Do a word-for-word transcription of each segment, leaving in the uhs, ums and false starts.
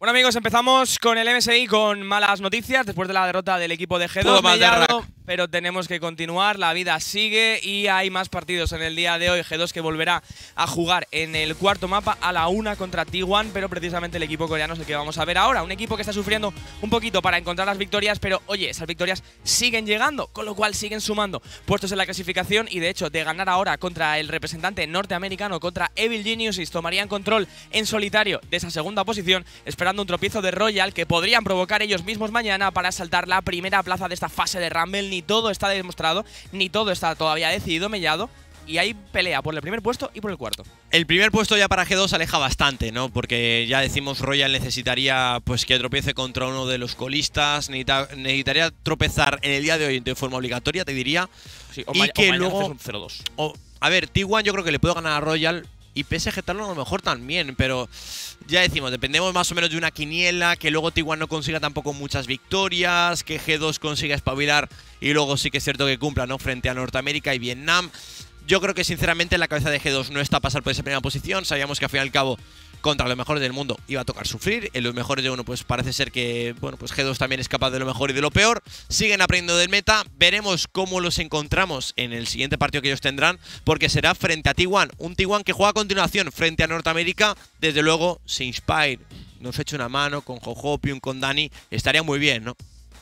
Bueno amigos, empezamos con el M S I con malas noticias después de la derrota del equipo de G dos Mellado, pero tenemos que continuar, la vida sigue y hay más partidos en el día de hoy. G dos que volverá a jugar en el cuarto mapa a la una contra T uno, pero precisamente el equipo coreano es el que vamos a ver ahora. Un equipo que está sufriendo un poquito para encontrar las victorias, pero oye, esas victorias siguen llegando, con lo cual siguen sumando puestos en la clasificación y de hecho de ganar ahora contra el representante norteamericano, contra Evil Geniuses, tomarían control en solitario de esa segunda posición, esperando un tropiezo de Royal que podrían provocar ellos mismos mañana para saltar la primera plaza de esta fase de Rumble. Ni todo está demostrado, ni todo está todavía decidido, Mellado. Y hay pelea por el primer puesto y por el cuarto. El primer puesto ya para G dos aleja bastante, ¿no? Porque ya decimos, Royal necesitaría pues que tropiece contra uno de los colistas. Necesita, necesitaría tropezar en el día de hoy de forma obligatoria, te diría. Sí, o y que o luego... cero dos. O, a ver, T uno yo creo que le puedo ganar a Royal. Y P S G Talon a lo mejor también, pero ya decimos, dependemos más o menos de una quiniela, que luego T uno no consiga tampoco muchas victorias, que G dos consiga espabilar y luego sí que es cierto que cumpla, ¿no? Frente a Norteamérica y Vietnam. Yo creo que sinceramente en la cabeza de G dos no está a pasar por esa primera posición. Sabíamos que al fin y al cabo contra los mejores del mundo iba a tocar sufrir. En los mejores de uno pues parece ser que bueno pues G dos también es capaz de lo mejor y de lo peor. Siguen aprendiendo del meta. Veremos cómo los encontramos en el siguiente partido que ellos tendrán, porque será frente a T uno. Un T uno que juega a continuación frente a Norteamérica. Desde luego, si Inspire nos echa una mano con Jojopyun, con Danny, estaría muy bien, ¿no?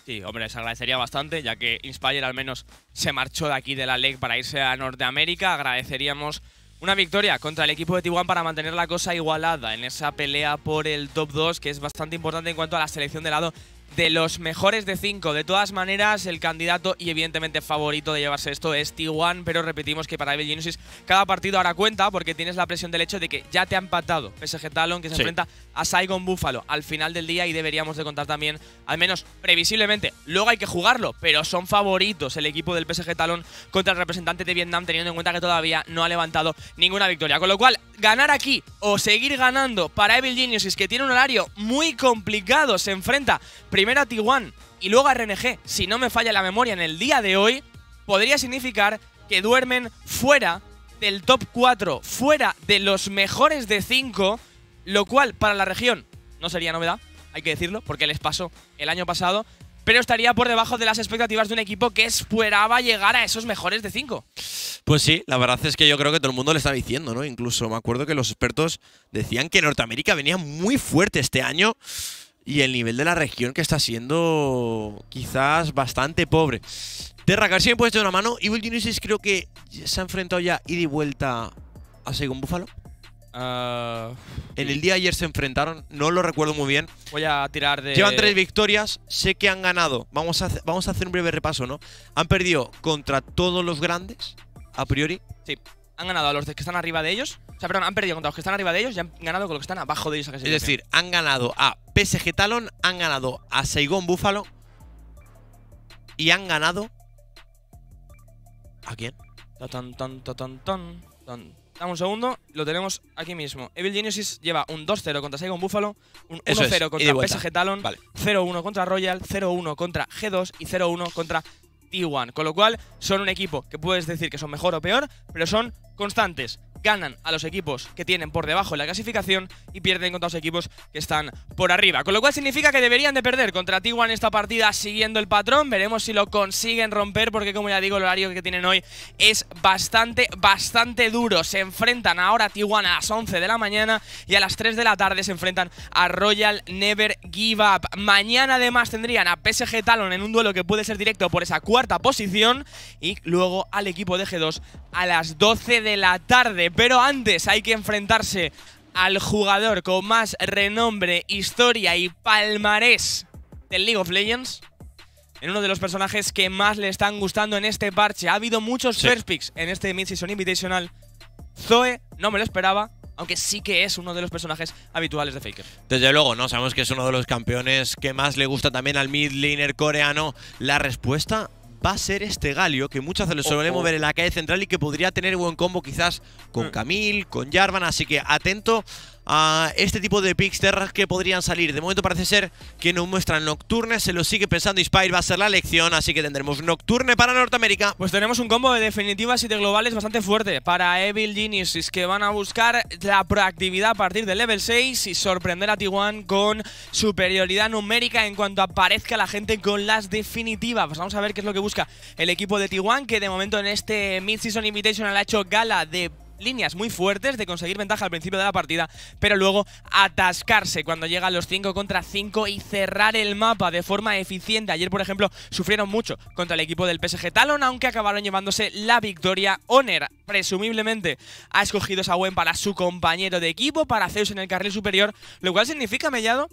Sí, hombre, se agradecería bastante, ya que Inspire al menos se marchó de aquí de la L E C para irse a Norteamérica. Agradeceríamos una victoria contra el equipo de T uno para mantener la cosa igualada en esa pelea por el top dos, que es bastante importante en cuanto a la selección de lado de los mejores de cinco. De todas maneras, el candidato y evidentemente favorito de llevarse esto es T uno, pero repetimos que para Evil Geniuses cada partido ahora cuenta porque tienes la presión del hecho de que ya te ha empatado P S G Talon, que se sí. enfrenta a Saigon Buffalo al final del día y deberíamos de contar también, al menos previsiblemente, luego hay que jugarlo, pero son favoritos el equipo del P S G Talon contra el representante de Vietnam, teniendo en cuenta que todavía no ha levantado ninguna victoria. Con lo cual, ganar aquí o seguir ganando para Evil Geniuses, que tiene un horario muy complicado, se enfrenta primero a T uno y luego a R N G, si no me falla la memoria, en el día de hoy, podría significar que duermen fuera del top cuatro, fuera de los mejores de cinco, lo cual para la región no sería novedad, hay que decirlo, porque les pasó el año pasado, pero estaría por debajo de las expectativas de un equipo que esperaba llegar a esos mejores de cinco. Pues sí, la verdad es que yo creo que todo el mundo le está diciendo, ¿no? Incluso me acuerdo que los expertos decían que Norteamérica venía muy fuerte este año. Y el nivel de la región que está siendo quizás bastante pobre. Terracar, si me puedes echar una mano. Evil Geniuses creo que se ha enfrentado ya ida y vuelta a Saigon Buffalo. Uh, en el día de ayer se enfrentaron, no lo recuerdo muy bien. Voy a tirar de… Llevan tres victorias, sé que han ganado. Vamos a, vamos a hacer un breve repaso, ¿no? Han perdido contra todos los grandes, a priori. Sí. Han ganado a los que están arriba de ellos. O sea, perdón, han perdido contra los que están arriba de ellos y han ganado con los que están abajo de ellos. Es decir, han ganado a P S G Talon, han ganado a Saigon Buffalo y han ganado… ¿A quién? Tan, tan, tan, tan, tan. Dame un segundo, lo tenemos aquí mismo. Evil Geniuses lleva un dos cero contra Saigon Buffalo, un uno cero contra P S G Talon, vale. cero uno contra Royal, cero uno contra G dos y cero uno contra T uno. Con lo cual, son un equipo que puedes decir que son mejor o peor, pero son constantes. Ganan a los equipos que tienen por debajo en la clasificación y pierden contra los equipos que están por arriba. Con lo cual significa que deberían de perder contra T uno esta partida siguiendo el patrón. Veremos si lo consiguen romper porque, como ya digo, el horario que tienen hoy es bastante, bastante duro. Se enfrentan ahora a T uno a las once de la mañana y a las tres de la tarde se enfrentan a Royal Never Give Up. Mañana además tendrían a P S G Talon en un duelo que puede ser directo por esa cuarta posición y luego al equipo de G dos a las doce de la tarde. Pero antes hay que enfrentarse al jugador con más renombre, historia y palmarés del League of Legends, en uno de los personajes que más le están gustando en este parche. Ha habido muchos sí. first picks en este Mid-Season Invitational. Zoe, no me lo esperaba, aunque sí que es uno de los personajes habituales de Faker. Desde luego, ¿no? Sabemos que es uno de los campeones que más le gusta también al mid-laner coreano. La respuesta va a ser este Galio, que muchas veces lo solemos ver en la calle central y que podría tener buen combo quizás con Camille, con Jarvan. Así que atento a este tipo de picks terras que podrían salir. De momento parece ser que nos muestran Nocturne, se lo sigue pensando Inspire, va a ser la elección, así que tendremos Nocturne para Norteamérica. Pues tenemos un combo de definitivas y de globales bastante fuerte para Evil Geniuses, que van a buscar la proactividad a partir del level seis y sorprender a T uno con superioridad numérica en cuanto aparezca la gente con las definitivas. Pues vamos a ver qué es lo que busca el equipo de T uno, que de momento en este Mid-Season Invitational ha hecho gala de líneas muy fuertes, de conseguir ventaja al principio de la partida, pero luego atascarse cuando llegan los cinco contra cinco y cerrar el mapa de forma eficiente. Ayer, por ejemplo, sufrieron mucho contra el equipo del P S G Talon, aunque acabaron llevándose la victoria. Oner, presumiblemente, ha escogido esa Gwen para su compañero de equipo, para Zeus en el carril superior, lo cual significa, Mellado,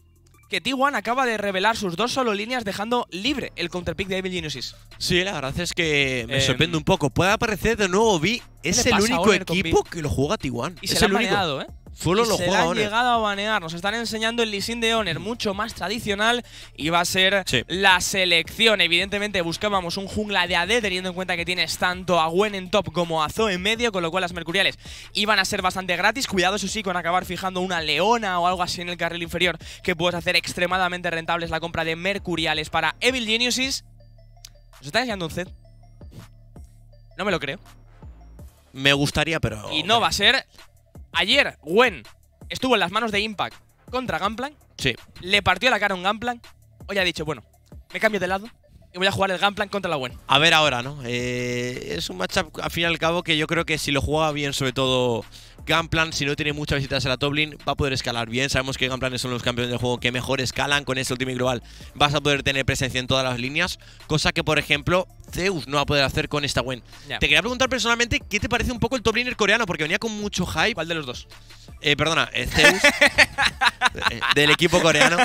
que T uno acaba de revelar sus dos solo líneas dejando libre el counterpick de Evil Geniuses. Sí, la verdad es que me eh, sorprende un poco. Puede aparecer de nuevo V. Es el único equipo que lo juega T uno. Y es se el lo han baneado, ¿eh? Solo y lo se juega han llegado a banear. Nos están enseñando el Lee Sin de Oner, mucho más tradicional, y va a ser sí. la selección. Evidentemente buscábamos un jungla de A D, teniendo en cuenta que tienes tanto a Gwen en top como a Zoe en medio, con lo cual las mercuriales iban a ser bastante gratis. Cuidado, eso sí, con acabar fijando una leona o algo así en el carril inferior, que puedes hacer extremadamente rentables la compra de mercuriales para Evil Geniuses. Nos está enseñando un Zed. No me lo creo. Me gustaría, pero... Y no va a ser... Ayer, Gwen estuvo en las manos de Impact contra Gangplank. Sí. Le partió la cara a un Gangplank. Hoy ha dicho, bueno, me cambio de lado y voy a jugar el Gangplank contra la Gwen. A ver ahora, ¿no? Eh, es un matchup, al fin y al cabo, que yo creo que si lo juega bien, sobre todo Gangplank, si no tiene muchas visitas a la top lane, va a poder escalar bien. Sabemos que Gangplank son los campeones del juego que mejor escalan. Con este ultimate global vas a poder tener presencia en todas las líneas, cosa que, por ejemplo, Zeus no va a poder hacer con esta Gwen. Yeah. Te quería preguntar personalmente, ¿qué te parece un poco el top laner coreano? Porque venía con mucho hype. ¿Cuál de los dos? Eh, perdona, eh, Zeus. eh, del equipo coreano.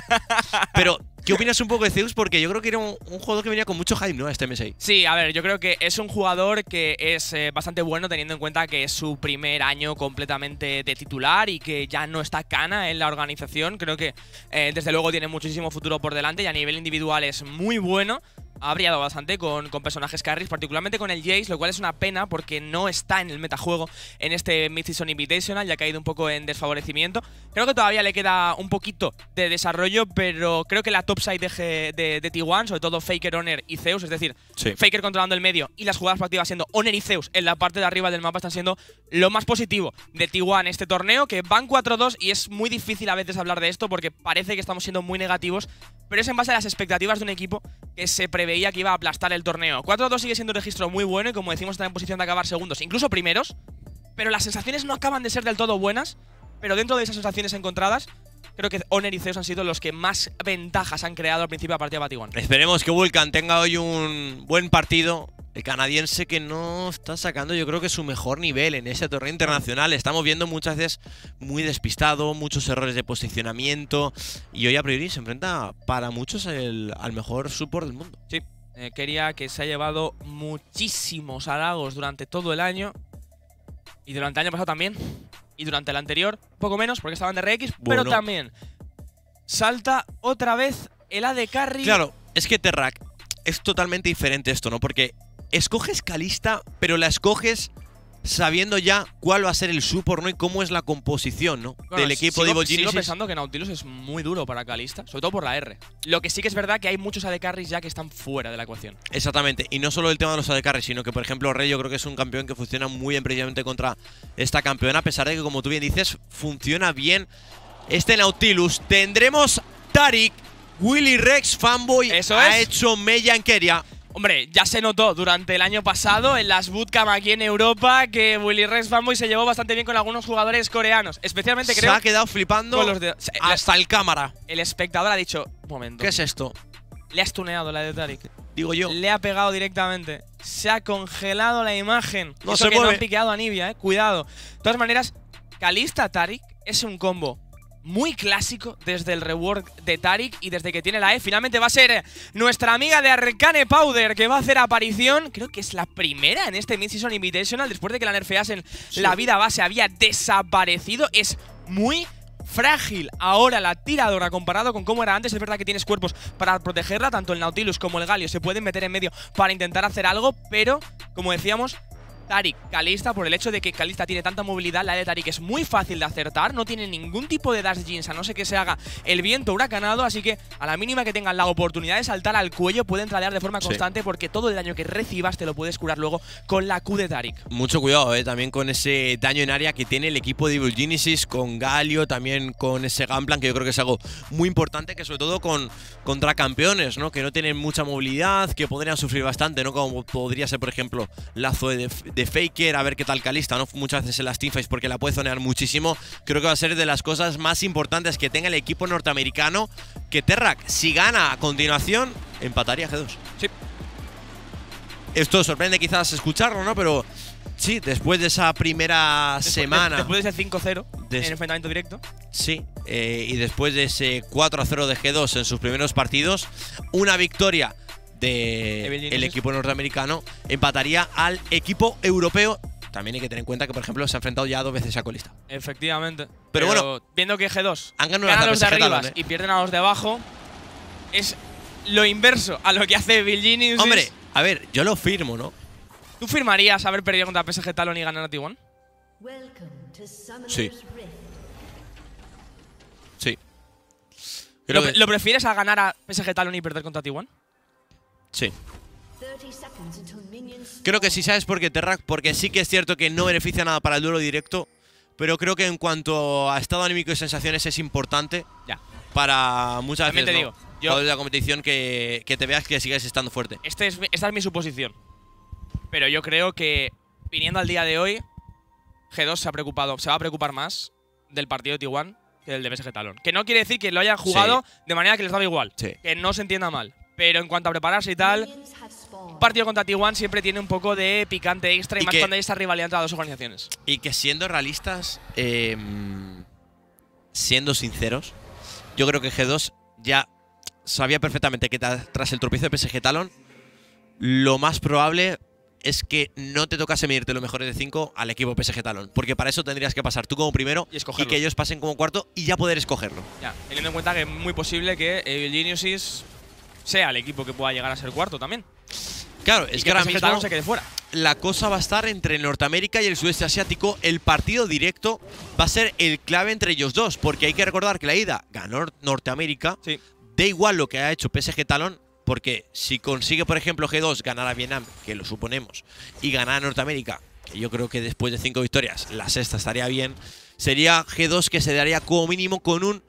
Pero, ¿qué opinas un poco de Zeus? Porque yo creo que era un, un jugador que venía con mucho hype, ¿no? Este M S I. Sí, a ver, yo creo que es un jugador que es eh, bastante bueno, teniendo en cuenta que es su primer año completamente de titular y que ya no está cana en la organización. Creo que, eh, desde luego, tiene muchísimo futuro por delante y a nivel individual es muy bueno. Ha brillado bastante con, con personajes carries, particularmente con el Jace, lo cual es una pena porque no está en el metajuego en este Mid-Season Invitational, ya ha caído un poco en desfavorecimiento. Creo que todavía le queda un poquito de desarrollo, pero creo que la topside de, de, de T uno, sobre todo Faker, Oner y Zeus, es decir, sí. Faker controlando el medio y las jugadas proactivas siendo Oner y Zeus en la parte de arriba del mapa, están siendo lo más positivo de T uno en este torneo, que van cuatro dos y es muy difícil a veces hablar de esto porque parece que estamos siendo muy negativos, pero es en base a las expectativas de un equipo que se preveía que iba a aplastar el torneo. cuatro dos sigue siendo un registro muy bueno y, como decimos, está en posición de acabar segundos, incluso primeros, pero las sensaciones no acaban de ser del todo buenas, pero dentro de esas sensaciones encontradas, creo que Oner y Zeus han sido los que más ventajas han creado al principio de la partida de T uno. Esperemos que Vulcan tenga hoy un buen partido. El canadiense, que no está sacando, yo creo que su mejor nivel en este torneo internacional. Estamos viendo muchas veces muy despistado, muchos errores de posicionamiento. Y hoy a priori se enfrenta para muchos el, al mejor support del mundo. Sí, eh, Keria, que se ha llevado muchísimos halagos durante todo el año. Y durante el año pasado también. Y durante el anterior, poco menos, porque estaban de R X, bueno. Pero también salta otra vez el A D Carry. Claro, es que T R A C es totalmente diferente esto, ¿no? Porque escoges Kalista, pero la escoges sabiendo ya cuál va a ser el support, ¿no? Y cómo es la composición, ¿no? Bueno, del equipo sigo, de Evil Geniuses. Sigo pensando que Nautilus es muy duro para Kalista, sobre todo por la R. Lo que sí que es verdad que hay muchos A D Carries ya que están fuera de la ecuación. Exactamente. Y no solo el tema de los A D Carries, sino que, por ejemplo, Rey yo creo que es un campeón que funciona muy bien precisamente contra esta campeona, a pesar de que, como tú bien dices, funciona bien este Nautilus. Tendremos Taric. Willyrex, fanboy, Eso ha es. hecho mella en Keria. Hombre, ya se notó durante el año pasado en las bootcamp aquí en Europa que Willyrex fanboy se llevó bastante bien con algunos jugadores coreanos. Especialmente creo… Se ha quedado flipando los de, hasta el cámara. El espectador ha dicho… Un momento. ¿Qué es esto? Le ha stuneado la de Taric. Digo yo. Le ha pegado directamente. Se ha congelado la imagen. No Eso se que mueve. No han piqueado a Nibia, eh. Cuidado. De todas maneras, Kalista Taric es un combo muy clásico desde el rework de Taric y desde que tiene la E. Finalmente va a ser nuestra amiga de Arcane Powder, que va a hacer aparición. Creo que es la primera en este Mid-Season Invitational, después de que la nerfeasen, sí. La vida base había desaparecido. Es muy frágil ahora la tiradora comparado con cómo era antes. Es verdad que tienes cuerpos para protegerla, tanto el Nautilus como el Galio se pueden meter en medio para intentar hacer algo, pero, como decíamos, Taric, Kalista, por el hecho de que Kalista tiene tanta movilidad, la de Taric es muy fácil de acertar, no tiene ningún tipo de dash Jinx, a no ser que se haga el viento huracanado, así que a la mínima que tengan la oportunidad de saltar al cuello pueden tradear de forma constante, sí, porque todo el daño que recibas te lo puedes curar luego con la Q de Taric. Mucho cuidado eh, también con ese daño en área que tiene el equipo de Evil Geniuses, con Galio, también con ese Gangplank, que yo creo que es algo muy importante, que sobre todo con contra campeones, ¿no?, que no tienen mucha movilidad, que podrían sufrir bastante, ¿no?, como podría ser por ejemplo lazo de, de Faker, a ver qué tal Kalista, ¿no?, muchas veces en las teamfights porque la puede zonear muchísimo. Creo que va a ser de las cosas más importantes que tenga el equipo norteamericano, que Terrak, si gana a continuación, empataría G dos. Sí. Esto sorprende quizás escucharlo, ¿no?, pero sí, después de esa primera después, semana… De, después de ese cinco cero en el enfrentamiento directo. Sí, eh, y después de ese cuatro a cero de G dos en sus primeros partidos, una victoria del equipo norteamericano empataría al equipo europeo. También hay que tener en cuenta que, por ejemplo, se ha enfrentado ya dos veces a Kalista. Efectivamente. Pero, pero bueno, viendo que G dos han ganado ganan a los de arriba eh. y pierden a los de abajo, es lo inverso a lo que hace Evil Geniuses. Hombre, a ver, yo lo firmo, ¿no? ¿Tú firmarías haber perdido contra P S G Talon y ganar a T uno? Sí. Sí. Creo ¿Lo, que... ¿Lo prefieres a ganar a P S G Talon y perder contra T uno? Sí. Creo que sí, ¿sabes por qué, Terrak? Porque sí que es cierto que no beneficia nada para el duelo directo, pero creo que en cuanto a estado anímico y sensaciones es importante ya. para muchas También veces te digo, ¿no? yo... la competición que, que te veas que sigues estando fuerte. Este es, esta es mi suposición. Pero yo creo que, viniendo al día de hoy, G dos se ha preocupado, se va a preocupar más del partido de T uno que del de P S G Talon. Que no quiere decir que lo hayan jugado sí. de manera que les daba igual, sí. que no se entienda mal. Pero en cuanto a prepararse y tal, un partido contra T uno siempre tiene un poco de picante extra, y, y más que, cuando hay esta rivalidad entre las dos organizaciones. Y que siendo realistas, eh, siendo sinceros, yo creo que G dos ya sabía perfectamente que tras el tropiezo de P S G Talon, lo más probable es que no te tocase medirte los mejores de cinco al equipo P S G Talon, porque para eso tendrías que pasar tú como primero y, y que ellos pasen como cuarto y ya poder escogerlo. Ya, teniendo en cuenta que es muy posible que Evil Geniuses sea el equipo que pueda llegar a ser cuarto también. Claro, es y que, que ahora P S G mismo se quede fuera. La cosa va a estar entre Norteamérica y el sudeste asiático. El partido directo va a ser el clave entre ellos dos, porque hay que recordar que la ida ganó Norteamérica. Sí. Da igual lo que ha hecho P S G Talon, porque si consigue, por ejemplo, G dos ganar a Vietnam, que lo suponemos, y ganar a Norteamérica, que yo creo que después de cinco victorias, la sexta estaría bien, sería G dos que se daría como mínimo con un…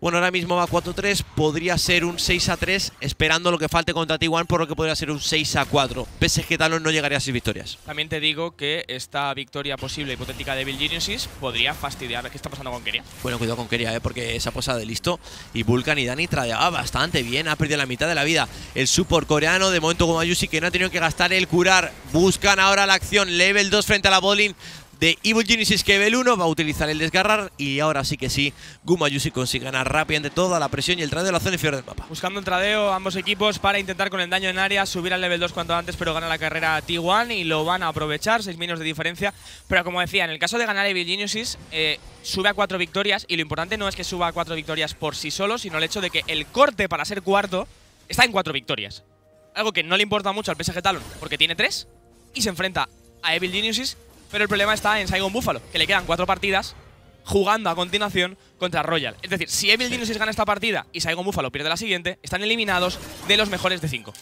Bueno, ahora mismo va cuatro a tres, podría ser un seis a tres, esperando lo que falte contra T uno, por lo que podría ser un seis a cuatro. P S G Talon no llegaría a seis victorias. También te digo que esta victoria posible hipotética de Evil Geniuses podría fastidiar. ¿Qué está pasando con Keria? Bueno, cuidado con Keria, ¿eh? porque esa posada de listo y Vulcan y Danny tradeaba bastante bien. Ha perdido la mitad de la vida el support coreano. De momento Gumayusi, que no ha tenido que gastar el curar. Buscan ahora la acción. Level dos frente a la Bolin de Evil Geniuses, que Evil uno va a utilizar el desgarrar, y ahora sí que sí, Gumayusi consigue ganar rápidamente toda la presión y el tradeo de la zona inferior del mapa. Buscando un tradeo ambos equipos para intentar con el daño en área subir al level dos cuanto antes, pero gana la carrera T uno y lo van a aprovechar, seis minutos de diferencia. Pero como decía, en el caso de ganar Evil Geniuses, eh, sube a cuatro victorias, y lo importante no es que suba a cuatro victorias por sí solo, sino el hecho de que el corte para ser cuarto está en cuatro victorias. Algo que no le importa mucho al P S G Talon, porque tiene tres y se enfrenta a Evil Geniuses. Pero el problema está en Saigon Buffalo, que le quedan cuatro partidas jugando a continuación contra Royal. Es decir, si Evil Geniuses gana esta partida y Saigon Buffalo pierde la siguiente, están eliminados de los mejores de cinco.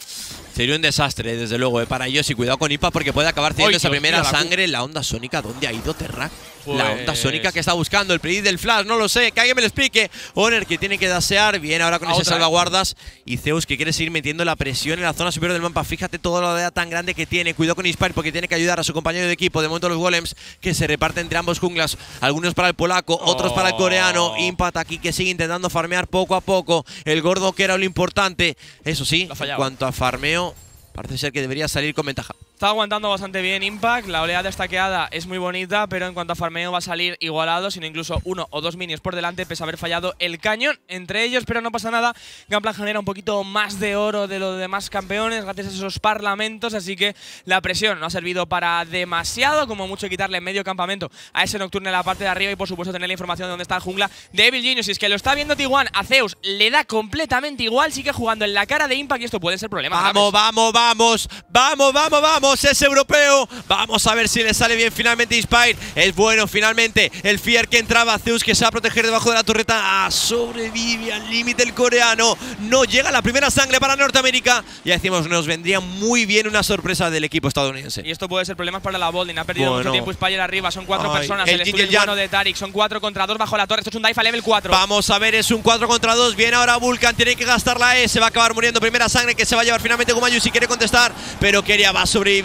Sería un desastre, desde luego, eh, para ellos. Y cuidado con I P A, porque puede acabar teniendo Oy, esa primera la sangre en la onda sónica. ¿Dónde ha ido Terrak? Pues... La onda sónica que está buscando, el predict del flash, no lo sé, que alguien me lo explique. Oner, que tiene que dasear, bien ahora con a ese otra, salvaguardas. Y Zeus, que quiere seguir metiendo la presión en la zona superior del mapa. Fíjate toda la idea tan grande que tiene. Cuidado con Inspire, porque tiene que ayudar a su compañero de equipo. De momento los golems que se reparten entre ambos junglas. Algunos para el polaco, oh. otros para el coreano. Impact aquí que sigue intentando farmear poco a poco. El gordo, que era lo importante. Eso sí, en cuanto a farmeo, parece ser que debería salir con ventaja. Está aguantando bastante bien Impact, la oleada estaqueada es muy bonita, pero en cuanto a farmeo va a salir igualado, sino incluso uno o dos minions por delante, pese a haber fallado el cañón entre ellos, pero no pasa nada. Gangplank genera un poquito más de oro de los demás campeones gracias a esos parlamentos, así que la presión no ha servido para demasiado, como mucho quitarle medio campamento a ese Nocturne en la parte de arriba, y por supuesto tener la información de dónde está el jungla de Evil Geniuses, que lo está viendo T uno. A Zeus le da completamente igual, sigue jugando en la cara de Impact y esto puede ser problema. Vamos, vamos, vamos, vamos, vamos, vamos. Vamos, es europeo. Vamos a ver si le sale bien finalmente Inspire. Es bueno finalmente. El Fear que entraba. Zeus que se va a proteger debajo de la torreta. Ah, sobrevive al límite el coreano. No llega la primera sangre para Norteamérica. Ya decimos, nos vendría muy bien una sorpresa del equipo estadounidense. Y esto puede ser problemas para la Bolding. Ha perdido bueno. mucho tiempo Inspire arriba. Son cuatro Ay, personas. El, el estudio bueno de Taric. Son cuatro contra dos bajo la torre. Esto es un dive a level cuatro. Vamos a ver, es un cuatro contra dos. Viene ahora Vulcan. Tiene que gastar la E. Se va a acabar muriendo. Primera sangre que se va a llevar finalmente Gumayusi. Quiere contestar, pero Keria va a sobrevivir.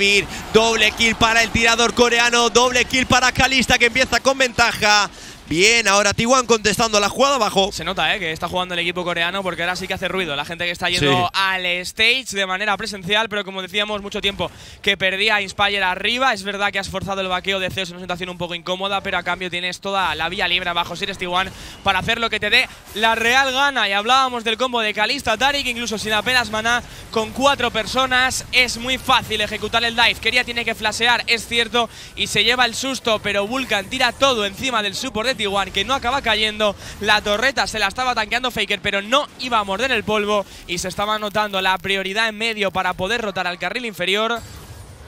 Doble kill para el tirador coreano. Doble kill para Kalista, que empieza con ventaja. Bien, ahora T uno contestando la jugada abajo. Se nota, ¿eh?, que está jugando el equipo coreano, porque ahora sí que hace ruido la gente que está yendo sí. al stage de manera presencial, pero como decíamos, mucho tiempo que perdía Inspire arriba. Es verdad que has forzado el vaqueo de Zeus en una situación un poco incómoda, pero a cambio tienes toda la vía libre abajo si eres T uno para hacer lo que te dé la real gana. Y hablábamos del combo de Kalista Taric, incluso sin apenas maná, con cuatro personas. Es muy fácil ejecutar el dive. Keria tiene que flashear, es cierto, y se lleva el susto, pero Vulcan tira todo encima del support de T uno, que no acaba cayendo. La torreta se la estaba tanqueando Faker, pero no iba a morder el polvo y se estaba notando la prioridad en medio para poder rotar al carril inferior.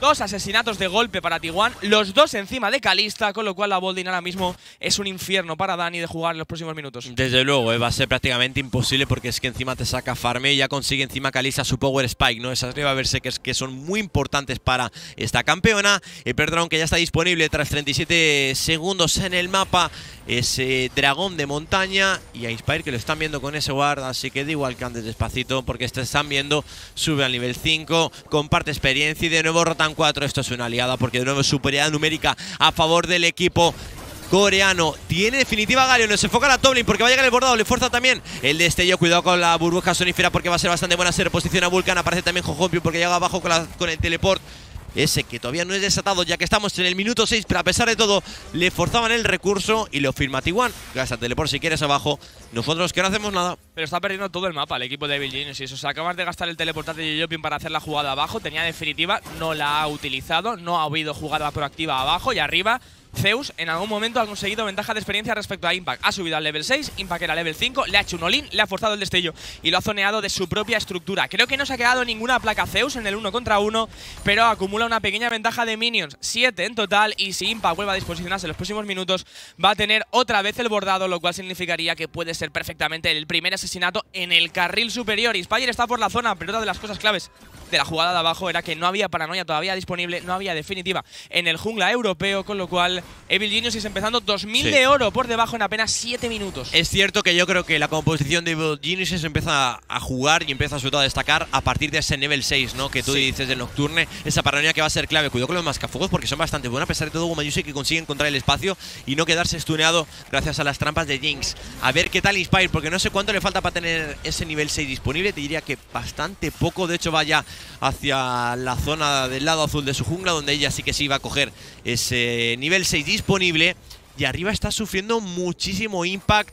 Dos asesinatos de golpe para T uno, los dos encima de Kalista, con lo cual la Bolding ahora mismo es un infierno para Danny de jugar en los próximos minutos. Desde luego, eh, va a ser prácticamente imposible, porque es que encima te saca farme y ya consigue encima Kalista su power spike, ¿no? Esas arriba a verse que, es, que son muy importantes para esta campeona. El Perdrón que ya está disponible tras treinta y siete segundos en el mapa, ese dragón de montaña, y a Inspire que lo están viendo con ese guard, así que da igual que andes despacito, porque este están viendo, sube al nivel cinco, comparte experiencia y de nuevo rotan cuatro. Esto es una aliada, porque de nuevo superioridad numérica a favor del equipo coreano. Tiene definitiva Galio, nos enfoca la Tomlin porque va a llegar el bordado, le fuerza también el destello. Cuidado con la burbuja sonífera porque va a ser bastante buena. Se reposiciona Vulcan, aparece también Jojopyun porque llega abajo con, la, con el teleport. Ese que todavía no es desatado, ya que estamos en el minuto seis, pero a pesar de todo, le forzaban el recurso y lo firma T uno. Gasta teleport si quieres abajo. Nosotros que no hacemos nada. Pero está perdiendo todo el mapa el equipo de Evil Geniuses. O sea, acabas de gastar el teleportate de Jojopyun para hacer la jugada abajo. Tenía definitiva, no la ha utilizado. No ha habido jugada proactiva abajo y arriba. Zeus en algún momento ha conseguido ventaja de experiencia respecto a Impact. Ha subido al level seis, Impact era level cinco, le ha hecho un all-in, le ha forzado el destello y lo ha zoneado de su propia estructura. Creo que no se ha quedado ninguna placa Zeus en el uno contra uno, pero acumula una pequeña ventaja de minions, siete en total, y si Impact vuelve a disposicionarse en los próximos minutos, va a tener otra vez el bordado, lo cual significaría que puede ser perfectamente el primer asesinato en el carril superior. Inspire está por la zona, pero otra de las cosas claves de la jugada de abajo era que no había paranoia todavía disponible, no había definitiva en el jungla europeo, con lo cual Evil Geniuses empezando dos mil sí. de oro por debajo en apenas siete minutos. Es cierto que yo creo que la composición de Evil Geniuses empieza a jugar y empieza sobre todo a destacar a partir de ese nivel seis, ¿no? Que tú sí. dices del Nocturne, esa paranoia que va a ser clave. Cuidado con los mascafuegos porque son bastante buenos, a pesar de todo Gumayusi que consigue encontrar el espacio y no quedarse stuneado gracias a las trampas de Jinx. A ver qué tal Inspire, porque no sé cuánto le falta para tener ese nivel seis disponible. Te diría que bastante poco, de hecho vaya hacia la zona del lado azul de su jungla, donde ella sí que sí va a coger ese nivel seis disponible. Y arriba está sufriendo muchísimo Impact.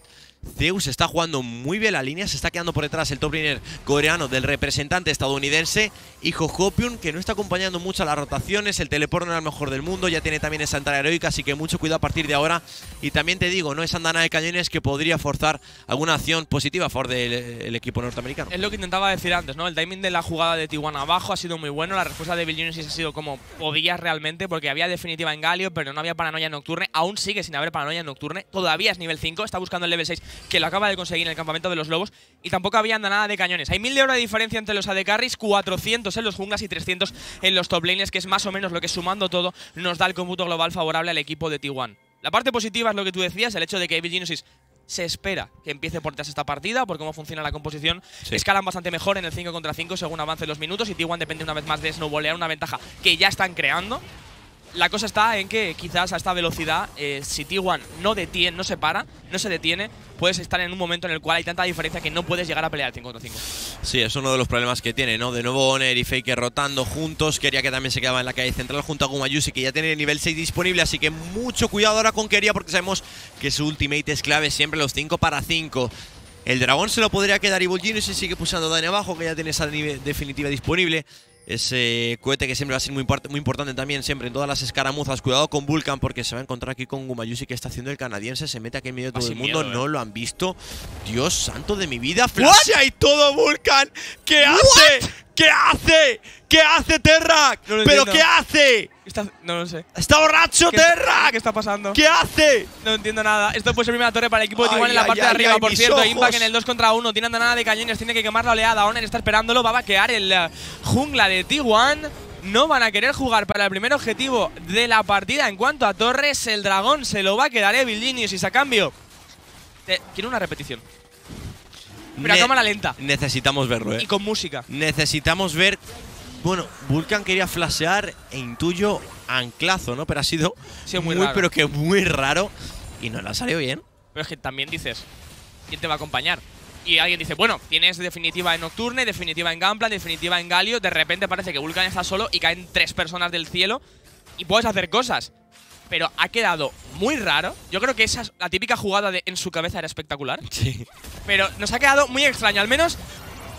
Zeus está jugando muy bien la línea, se está quedando por detrás el top laner coreano del representante estadounidense. Y Jojopyun, que no está acompañando mucho a las rotaciones, el teleport no era el mejor del mundo, ya tiene también esa entrada heroica, así que mucho cuidado a partir de ahora. Y también te digo, no, esa andana de cañones que podría forzar alguna acción positiva a favor del equipo norteamericano. Es lo que intentaba decir antes, ¿no? El timing de la jugada de T uno abajo ha sido muy bueno, la respuesta de Evil Geniuses ha sido como podías realmente, porque había definitiva en Galio, pero no había paranoia nocturne. Aún sigue sin haber paranoia nocturne, todavía es nivel cinco, está buscando el level seis, que lo acaba de conseguir en el campamento de los lobos, y tampoco había nada de cañones. Hay mil de oro de diferencia entre los A D Carries, cuatrocientos en los junglas y trescientos en los top lanes, que es más o menos lo que sumando todo nos da el cómputo global favorable al equipo de T uno. La parte positiva es lo que tú decías, el hecho de que Evil Geniuses se espera que empiece por detrás esta partida, por cómo funciona la composición. Sí. Escalan bastante mejor en el cinco contra cinco según avancen los minutos, y T uno depende una vez más de snowballear una ventaja que ya están creando. La cosa está en que quizás a esta velocidad, eh, si T uno no detiene, no se para, no se detiene, puedes estar en un momento en el cual hay tanta diferencia que no puedes llegar a pelear cinco contra cinco. Sí, es uno de los problemas que tiene, ¿no? De nuevo Oner y Faker rotando juntos. Keria que también se quedaba en la calle central junto a Gumayusi, que ya tiene el nivel seis disponible, así que mucho cuidado ahora con Keria, porque sabemos que su ultimate es clave siempre los cinco para cinco. El dragón se lo podría quedar Evil Geniuses, sigue pulsando Danny abajo, que ya tiene esa definitiva disponible. Ese cohete que siempre va a ser muy, muy importante también siempre en todas las escaramuzas. Cuidado con Vulcan porque se va a encontrar aquí con Gumayusi, que está haciendo el canadiense. Se mete aquí en medio de todo el mundo, miedo, eh. no lo han visto. Dios santo de mi vida, flashea y todo Vulcan. ¿Qué hace? ¿What? ¿Qué hace? ¿Qué hace Terrak? No lo ¿Pero entiendo. qué hace? Está, no lo sé. ¡Está borracho Terrak! ¿Qué está pasando? ¿Qué hace? No entiendo nada. Esto puede ser primera torre para el equipo de T uno en la parte ay, de arriba. Ay, Por cierto, ojos. Impact en el dos contra uno. Tiene andanada de cañones. Tiene que quemar la oleada. Oner está esperándolo. Va a vaquear el jungla de T uno. No van a querer jugar para el primer objetivo de la partida. En cuanto a torres, el dragón se lo va a quedar Evil Geniuses a cambio. Eh, quiero una repetición. Pero ne a cámara lenta. Necesitamos verlo, ¿eh? Y con música. Necesitamos ver... Bueno, Vulcan quería flashear e intuyo anclazo, ¿no? Pero ha sido sí, muy, muy pero que muy raro. Y no le ha salido bien. Pero es que también dices, ¿quién te va a acompañar? Y alguien dice, bueno, tienes definitiva en Nocturne, definitiva en Gangplank, definitiva en Galio. De repente parece que Vulcan está solo y caen tres personas del cielo y puedes hacer cosas. Pero ha quedado muy raro. Yo creo que esa es la típica jugada de en su cabeza era espectacular. Sí. Pero nos ha quedado muy extraño, al menos...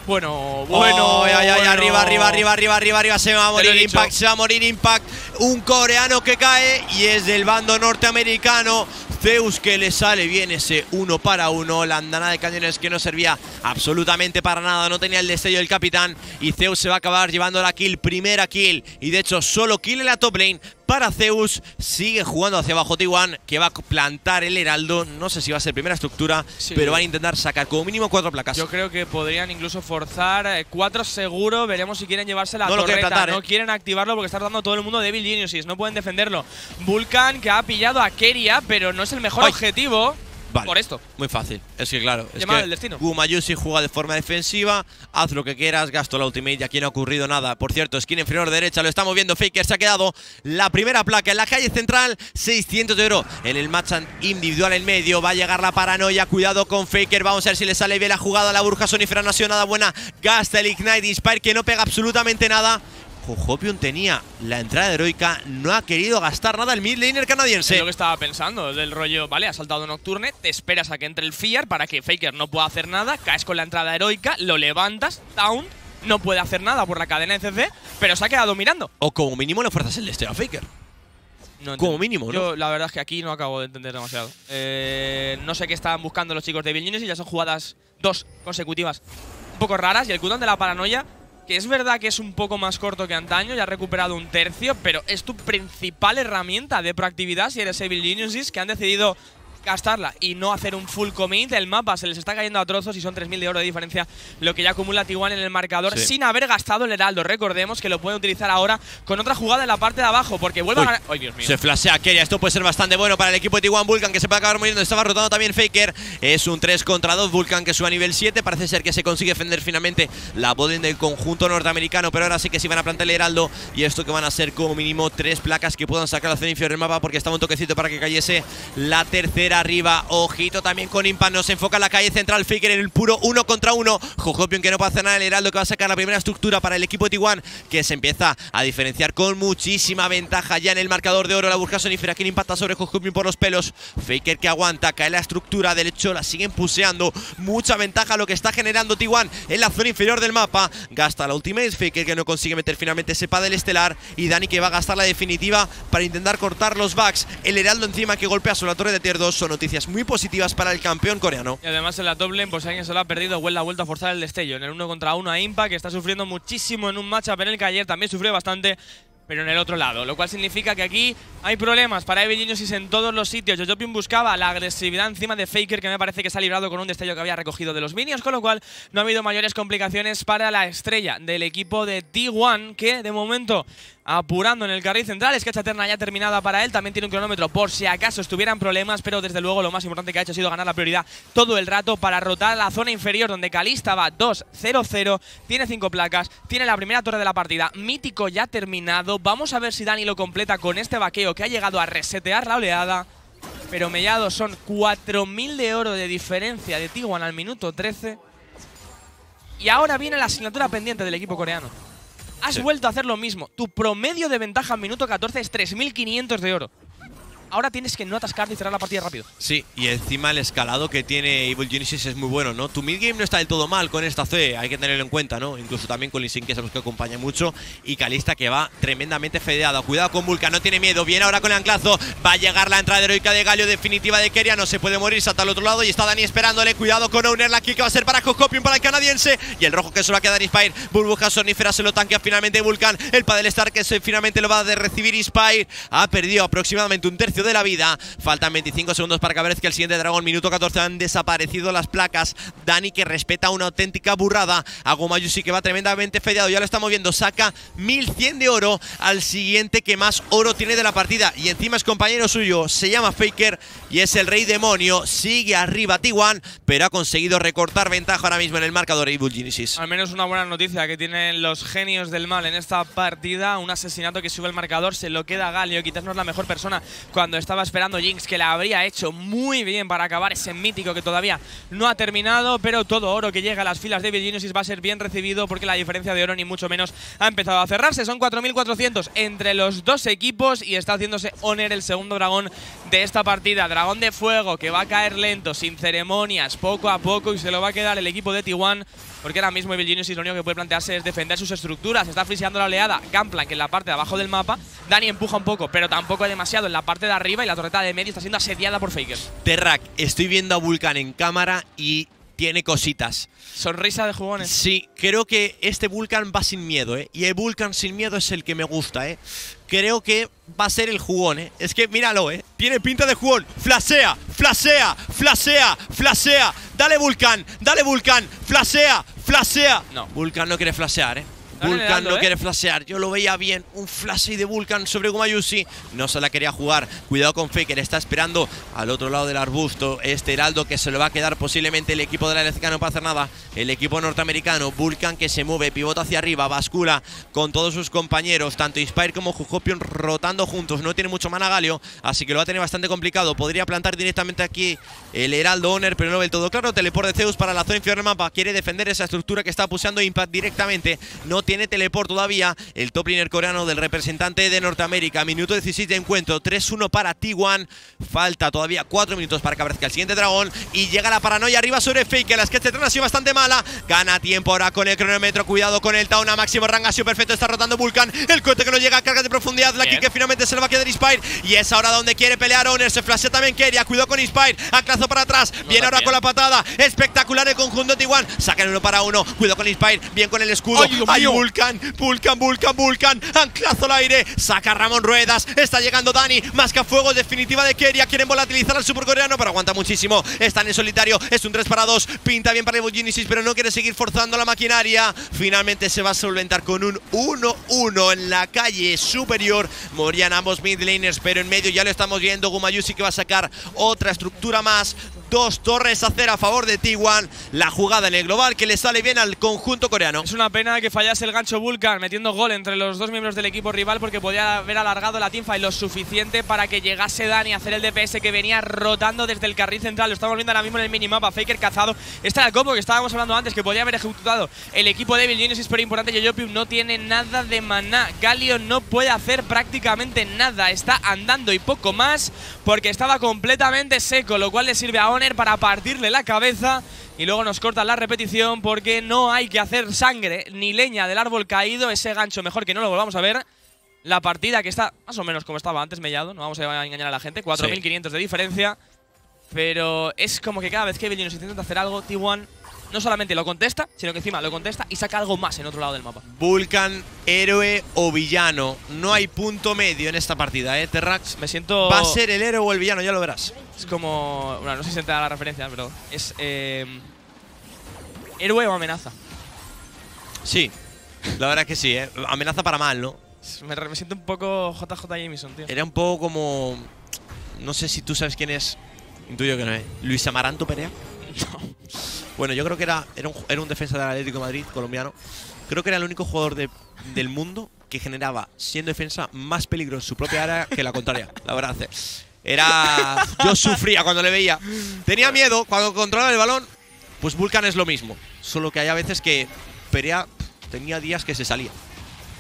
Bueno, bueno, oh, ya, ya, bueno. Arriba, arriba, arriba, arriba, arriba, arriba. Se va a morir Impact, se va a morir Impact. Un coreano que cae y es del bando norteamericano. Zeus que le sale bien ese uno para uno. La andana de cañones que no servía absolutamente para nada. No tenía el destello del capitán. Y Zeus se va a acabar llevando la kill, primera kill. Y de hecho, solo kill en la top lane. Para Zeus, sigue jugando hacia abajo T uno, que va a plantar el heraldo. No sé si va a ser primera estructura, sí, pero van a intentar sacar como mínimo cuatro placas. Yo creo que podrían incluso forzar eh, cuatro seguro. Veremos si quieren llevarse la no torreta. Lo quieren tratar, ¿eh? No quieren activarlo porque está dando todo el mundo de Evil Geniuses. No pueden defenderlo. Vulcan, que ha pillado a Keria, pero no es el mejor Ay. objetivo. Vale. Por esto. Muy fácil. Es que claro, es que Gumayusi juega de forma defensiva. Haz lo que quieras, gasto la ultimate y aquí no ha ocurrido nada. Por cierto, skin inferior derecha, lo estamos viendo. Faker se ha quedado la primera placa en la calle central. seiscientos de oro en el match individual en medio. Va a llegar la paranoia. Cuidado con Faker. Vamos a ver si le sale bien la jugada. La burja sonífera no ha sido nada buena. Gasta el Ignite. Inspire que no pega absolutamente nada. Jojopyun tenía la entrada heroica, no ha querido gastar nada el mid laner canadiense. Es lo que estaba pensando, del rollo, vale, ha saltado Nocturne, te esperas a que entre el Fear para que Faker no pueda hacer nada, caes con la entrada heroica, lo levantas, down, no puede hacer nada por la cadena de C C, pero se ha quedado mirando. O como mínimo le fuerzas el destino a Faker. No como mínimo, ¿no? Yo la verdad es que aquí no acabo de entender demasiado. Eh, no sé qué estaban buscando los chicos de Evil Geniuses y ya son jugadas dos consecutivas un poco raras y el cooldown de la paranoia... Que es verdad que es un poco más corto que antaño, ya ha recuperado un tercio, pero es tu principal herramienta de proactividad si eres Evil Geniuses, que han decidido gastarla y no hacer un full commit. El mapa se les está cayendo a trozos y son tres mil de oro de diferencia lo que ya acumula T uno en el marcador, sí, sin haber gastado el heraldo. Recordemos que lo pueden utilizar ahora con otra jugada en la parte de abajo porque vuelve Uy. a ganar. ¡Ay, Dios mío! Se flashea Keria. Esto puede ser bastante bueno para el equipo de T uno. Vulcan que se puede acabar muriendo. Estaba rotando también Faker. Es un tres contra dos. Vulcan que sube a nivel siete. Parece ser que se consigue defender finalmente la boden del conjunto norteamericano, pero ahora sí que sí van a plantar el heraldo y esto que van a ser como mínimo tres placas que puedan sacar la zona inferior del mapa porque estaba un toquecito para que cayese la tercera arriba. Ojito también con Impact. Nos enfoca en la calle central. Faker en el puro uno contra uno. Jojopyun que no puede hacer nada. El heraldo que va a sacar la primera estructura para el equipo de T uno, que se empieza a diferenciar con muchísima ventaja ya en el marcador de oro. La burja sonífera que impacta sobre Jojopyun por los pelos. Faker que aguanta. Cae la estructura. Del hecho la siguen puseando. Mucha ventaja lo que está generando T uno en la zona inferior del mapa. Gasta la ultimate. Faker que no consigue meter finalmente ese pad del estelar. Y Danny que va a gastar la definitiva para intentar cortar los backs. El heraldo encima que golpea sobre la torre de tier dos. Noticias muy positivas para el campeón coreano. Y además en la top lane, pues alguien se lo ha perdido. Gwen la ha vuelto a forzar el destello. En el uno contra uno a Impact, que está sufriendo muchísimo en un matchup en el que ayer también sufrió bastante, pero en el otro lado. Lo cual significa que aquí hay problemas para Evil Geniuses en todos los sitios. Jojopyun buscaba la agresividad encima de Faker, que me parece que se ha librado con un destello que había recogido de los minions, con lo cual no ha habido mayores complicaciones para la estrella del equipo de T uno, que de momento... apurando en el carril central, es que esta terna ya terminada para él, también tiene un cronómetro por si acaso estuvieran problemas, pero desde luego lo más importante que ha hecho ha sido ganar la prioridad todo el rato para rotar la zona inferior donde Kalista va dos cero cero, tiene cinco placas, tiene la primera torre de la partida, mítico ya terminado, vamos a ver si Danny lo completa con este vaqueo que ha llegado a resetear la oleada, pero mellados son cuatro mil de oro de diferencia de T uno al minuto trece y ahora viene la asignatura pendiente del equipo coreano. Has sí. vuelto a hacer lo mismo. Tu promedio de ventaja en minuto catorce es tres mil quinientos de oro. ahora tienes que no atascar ni cerrar la partida rápido. Sí, y encima el escalado que tiene Evil Geniuses es muy bueno, ¿no? Tu midgame no está del todo mal con esta C, hay que tenerlo en cuenta, ¿no? Incluso también con Lee Sin, que sabemos que acompaña mucho, y Kalista, que va tremendamente fedeada. Cuidado con Vulcan, no tiene miedo, viene ahora con el anclazo, va a llegar la entrada heroica de Galio, definitiva de Keria, no se puede morir, salta al otro lado y está Danny esperándole. Cuidado con Oner, la kick que va a ser para Jojopyun, para el canadiense, y el rojo que se lo va a quedar Inspire. Burbuja sonífera se lo tanquea finalmente Vulcan, el Padel Star que se finalmente lo va a recibir Inspire, ha perdido aproximadamente un tercio de la vida, faltan veinticinco segundos para que aparezca el siguiente dragón, minuto catorce, han desaparecido las placas. Danny, que respeta una auténtica burrada a Gumayusi, que va tremendamente fedeado, ya lo estamos viendo, saca mil cien de oro al siguiente que más oro tiene de la partida, y encima es compañero suyo, se llama Faker y es el rey demonio. Sigue arriba T uno, pero ha conseguido recortar ventaja ahora mismo en el marcador Evil Geniuses. Al menos una buena noticia que tienen los genios del mal en esta partida, un asesinato que sube el marcador, se lo queda Galio, quizás no es la mejor persona cuando estaba esperando Jinx, que la habría hecho muy bien para acabar ese mítico que todavía no ha terminado, pero todo oro que llega a las filas de Evil Geniuses va a ser bien recibido, porque la diferencia de oro ni mucho menos ha empezado a cerrarse, son cuatro mil cuatrocientos entre los dos equipos y está haciéndose Oner el segundo dragón de esta partida, dragón de fuego que va a caer lento, sin ceremonias, poco a poco, y se lo va a quedar el equipo de T uno, porque ahora mismo Evil Geniuses lo único que puede plantearse es defender sus estructuras. Está friseando la oleada Gangplank en la parte de abajo del mapa, Danny empuja un poco, pero tampoco demasiado en la parte de arriba, y la torreta de medio está siendo asediada por Faker. Terrak, estoy viendo a Vulcan en cámara y tiene cositas. Sonrisa de jugones. Sí, creo que este Vulcan va sin miedo, ¿eh? Y el Vulcan sin miedo es el que me gusta, ¿eh? Creo que va a ser el jugón, ¿eh? Es que míralo, ¿eh? Tiene pinta de jugón. Flasea, flasea, flasea, flasea. Dale Vulcan, dale Vulcan, flasea, flasea. No. Vulcan no quiere flasear, ¿eh? Vulcan dando, no eh. quiere flashear, yo lo veía bien, un flash de Vulcan sobre Gumayusi, no se la quería jugar. Cuidado con Faker, está esperando al otro lado del arbusto este heraldo que se lo va a quedar posiblemente el equipo de la L C K, no puede hacer nada, el equipo norteamericano. Vulcan que se mueve, pivota hacia arriba, bascula con todos sus compañeros, tanto Inspire como Jojopyun rotando juntos, no tiene mucho mana Galio, así que lo va a tener bastante complicado, podría plantar directamente aquí el heraldo Oner, pero no ve el todo claro, teleport de Zeus para la zona inferior del mapa, quiere defender esa estructura que está puseando Impact directamente, no tiene Tiene teleport todavía el top laner coreano del representante de Norteamérica. Minuto dieciséis de encuentro, tres uno para T uno. Falta todavía cuatro minutos para que aparezca el siguiente dragón. Y llega la paranoia arriba sobre Faker, las que este tren ha sido bastante mala. Gana tiempo ahora con el cronómetro, cuidado con el Tauna, máximo rango ha sido perfecto. Está rotando Vulcan, el cohete que no llega, carga de profundidad. La kick que finalmente se le va a quedar Inspire. Y es ahora donde quiere pelear Oner, se flashea también Keria. Cuidado con Inspire, anclazo para atrás. No, viene ahora bien con la patada, espectacular el conjunto de T uno. Sacan uno para uno, cuidado con Inspire, bien con el escudo. Ay, Vulcan, Vulcan, Vulcan, Vulcan, anclazo al aire, saca Ramón Ruedas, está llegando Danny, masca fuego definitiva de Keria, quieren volatilizar al supercoreano, pero aguanta muchísimo, está en el solitario, es un tres para dos, pinta bien para Evil Geniuses, pero no quiere seguir forzando la maquinaria, finalmente se va a solventar con un uno uno en la calle superior, morían ambos mid laners, pero en medio ya lo estamos viendo, Gumayusi que va a sacar otra estructura más, dos torres a cero a favor de T uno, la jugada en el global que le sale bien al conjunto coreano. Es una pena que fallase el gancho Vulcan metiendo gol entre los dos miembros del equipo rival, porque podía haber alargado la teamfight lo suficiente para que llegase Danny a hacer el D P S que venía rotando desde el carril central. Lo estamos viendo ahora mismo en el minimapa, Faker cazado. Este era el combo que estábamos hablando antes que podía haber ejecutado el equipo de Evil Geniuses, pero importante, Jojopyun no tiene nada de maná, Galio no puede hacer prácticamente nada, está andando y poco más porque estaba completamente seco, lo cual le sirve a Oner para partirle la cabeza y luego nos cortan la repetición porque no hay que hacer sangre ni leña del árbol caído. Ese gancho mejor que no lo volvamos a ver. La partida que está más o menos como estaba antes mellado, no vamos a engañar a la gente, cuatro mil quinientos de diferencia, pero es como que cada vez que Evil Geniuses intenta hacer algo, T uno no solamente lo contesta, sino que encima lo contesta y saca algo más en otro lado del mapa. Vulcan, héroe o villano, no hay punto medio en esta partida, ¿eh? Terrax, me siento… va a ser el héroe o el villano, ya lo verás. Es como… bueno, no sé si se te da la referencia, pero es… Eh, héroe o amenaza. Sí, la verdad es que sí, ¿eh? Amenaza para mal, ¿no? Me, me siento un poco J J Jameson, tío. Era un poco como… no sé si tú sabes quién es… intuyo que no, ¿eh? ¿Luis Amaranto Perea? No. Bueno, yo creo que era, era, un, era un defensa del Atlético de Madrid, colombiano. Creo que era el único jugador de, del mundo que generaba, siendo defensa, más peligro en su propia área que la contraria, la verdad. Era… yo sufría cuando le veía. Tenía miedo cuando controlaba el balón. Pues Vulcan es lo mismo, solo que hay a veces que Perea tenía días que se salía.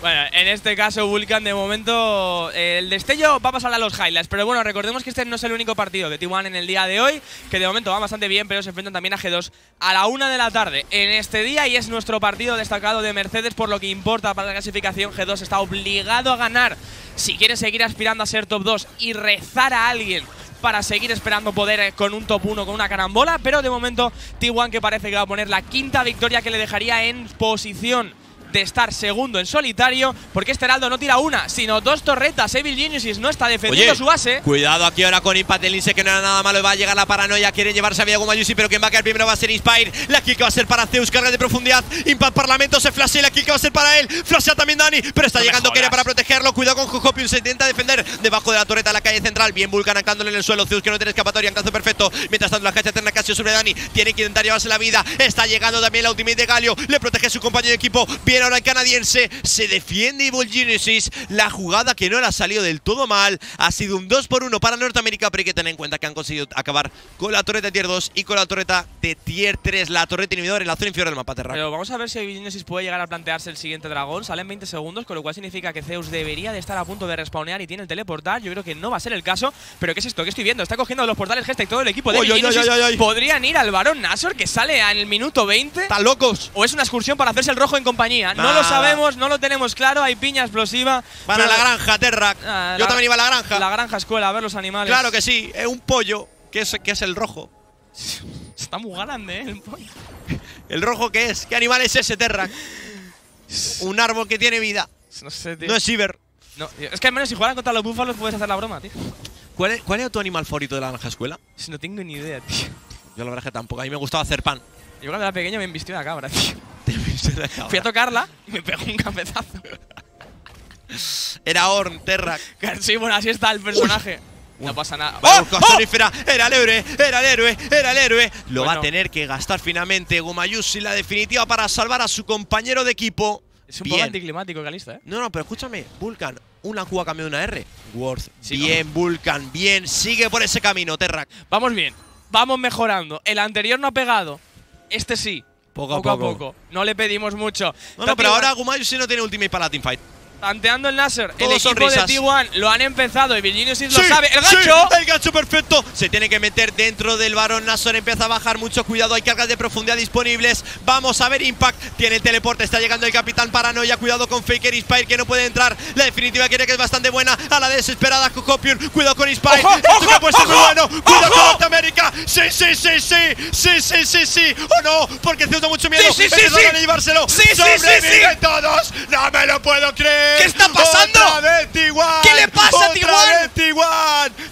Bueno, en este caso Vulcan de momento eh, el destello va a pasar a los highlights, pero bueno, recordemos que este no es el único partido de T uno en el día de hoy, que de momento va bastante bien, pero se enfrentan también a G dos a la una de la tarde en este día y es nuestro partido destacado de Mercedes, por lo que importa para la clasificación. G dos está obligado a ganar si quiere seguir aspirando a ser top dos y rezar a alguien para seguir esperando poder con un top uno, con una carambola, pero de momento T uno, que parece que va a poner la quinta victoria, que le dejaría en posición de estar segundo en solitario, porque este heraldo no tira una, sino dos torretas. Evil Geniuses no está defendiendo Oye, su base. Cuidado aquí ahora con Impact, el Lince, que no era nada malo, va a llegar la paranoia, quieren llevarse a Gumayusi, pero quien va a caer primero va a ser Inspire. La kick va a ser para Zeus, carga de profundidad, Impact Parlamento, se flashea y la kick va a ser para él, flashea también Danny, pero está no llegando Keria para protegerlo. Cuidado con Jojopyun, se intenta defender debajo de la torreta en la calle central, bien Vulcan anclándole en el suelo, Zeus que no tiene escapatoria, alcance perfecto. Mientras tanto la caja eterna casi sobre Danny, tiene que intentar llevarse la vida, está llegando también la ultimate de Galio, le protege a su compañero de equipo, bien ahora el canadiense, se defiende Evil Geniuses. La jugada que no le ha salido del todo mal, ha sido un dos por uno para Norteamérica, pero hay que tener en cuenta que han conseguido acabar con la torreta de tier dos y con la torreta de tier tres, la torreta inhibidora en la zona inferior del mapa terráqueo. Pero vamos a ver si Evil Geniuses puede llegar a plantearse el siguiente dragón. Salen veinte segundos, con lo cual significa que Zeus debería de estar a punto de respawnear y tiene el teleportar. Yo creo que no va a ser el caso, pero ¿qué es esto? ¿Qué estoy viendo? Está cogiendo los portales Gesta y todo el equipo de Evil Geniuses. Podrían ir al Baron Nashor, que sale en el minuto veinte. ¿Están locos? ¿O es una excursión para hacerse el rojo en compañía? No nada. Lo sabemos, no lo tenemos claro, hay piña explosiva. Van a la granja, Terrac. Ah, Yo también iba a la granja. La granja escuela, a ver los animales. Claro que sí, es un pollo, que es, que es el rojo. Está muy grande, ¿eh? El pollo. ¿El rojo qué es? ¿Qué animal es ese, Terrac? Un árbol que tiene vida. No sé, tío. No es Iber. No, es que al menos si juegan contra los búfalos puedes hacer la broma, tío. ¿Cuál es, cuál es tu animal favorito de la granja escuela? No tengo ni idea, tío. Yo la verdad que tampoco, a mí me gustaba hacer pan. Yo cuando era pequeño me embistió una cabra, tío. Fui a tocarla y me pegó un cabezazo. Era Orn, Terra. Sí, bueno, así está el personaje. Uy. No pasa nada. Vale, ¡oh! ¡Oh! Era el héroe, era el héroe, era el héroe. Lo bueno. va a tener que gastar finalmente Gumayusi, la definitiva para salvar a su compañero de equipo. Es un bien. poco anticlimático, Kalista, ¿eh? No, no, pero escúchame, Vulcan. Una Q ha cambiado una R. Worth. Sí, bien, no. Vulcan, bien. Sigue por ese camino, Terra. Vamos bien, vamos mejorando. El anterior no ha pegado, este sí. Poco a poco. poco a poco. No le pedimos mucho. No, no, pero ahora Gumayusi no tiene ultimate para la teamfight. Tanteando el Nasser, el equipo sonrisas. de T uno lo han empezado y Evil Geniuses sí, lo sabe. ¡El gancho! Sí, ¡el gancho perfecto! Se tiene que meter dentro del Baron Nashor, empieza a bajar, mucho cuidado, hay cargas de profundidad disponibles. Vamos a ver Impact, tiene el teleporte, está llegando el Capitán Paranoia, cuidado con Faker, Inspire que no puede entrar. La definitiva quiere que es bastante buena, a la desesperada Jojopyun, cuidado con Inspire. ¡Ojo, esto ojo, que ha puesto ojo, muy bueno! Ojo. ¡Cuidado con Norteamérica! ¡Sí, sí, sí, sí! ¡Sí, sí, sí, sí! ¡Oh no! Porque Zeus da mucho miedo, sí, sí, sí, sí. a llevárselo. ¡Sí, sí, Sobreviven sí, sí! todos! ¡No me lo puedo creer! ¿Qué está pasando? Otra vez T uno. ¿Qué le pasa a T uno? Otra vez T uno.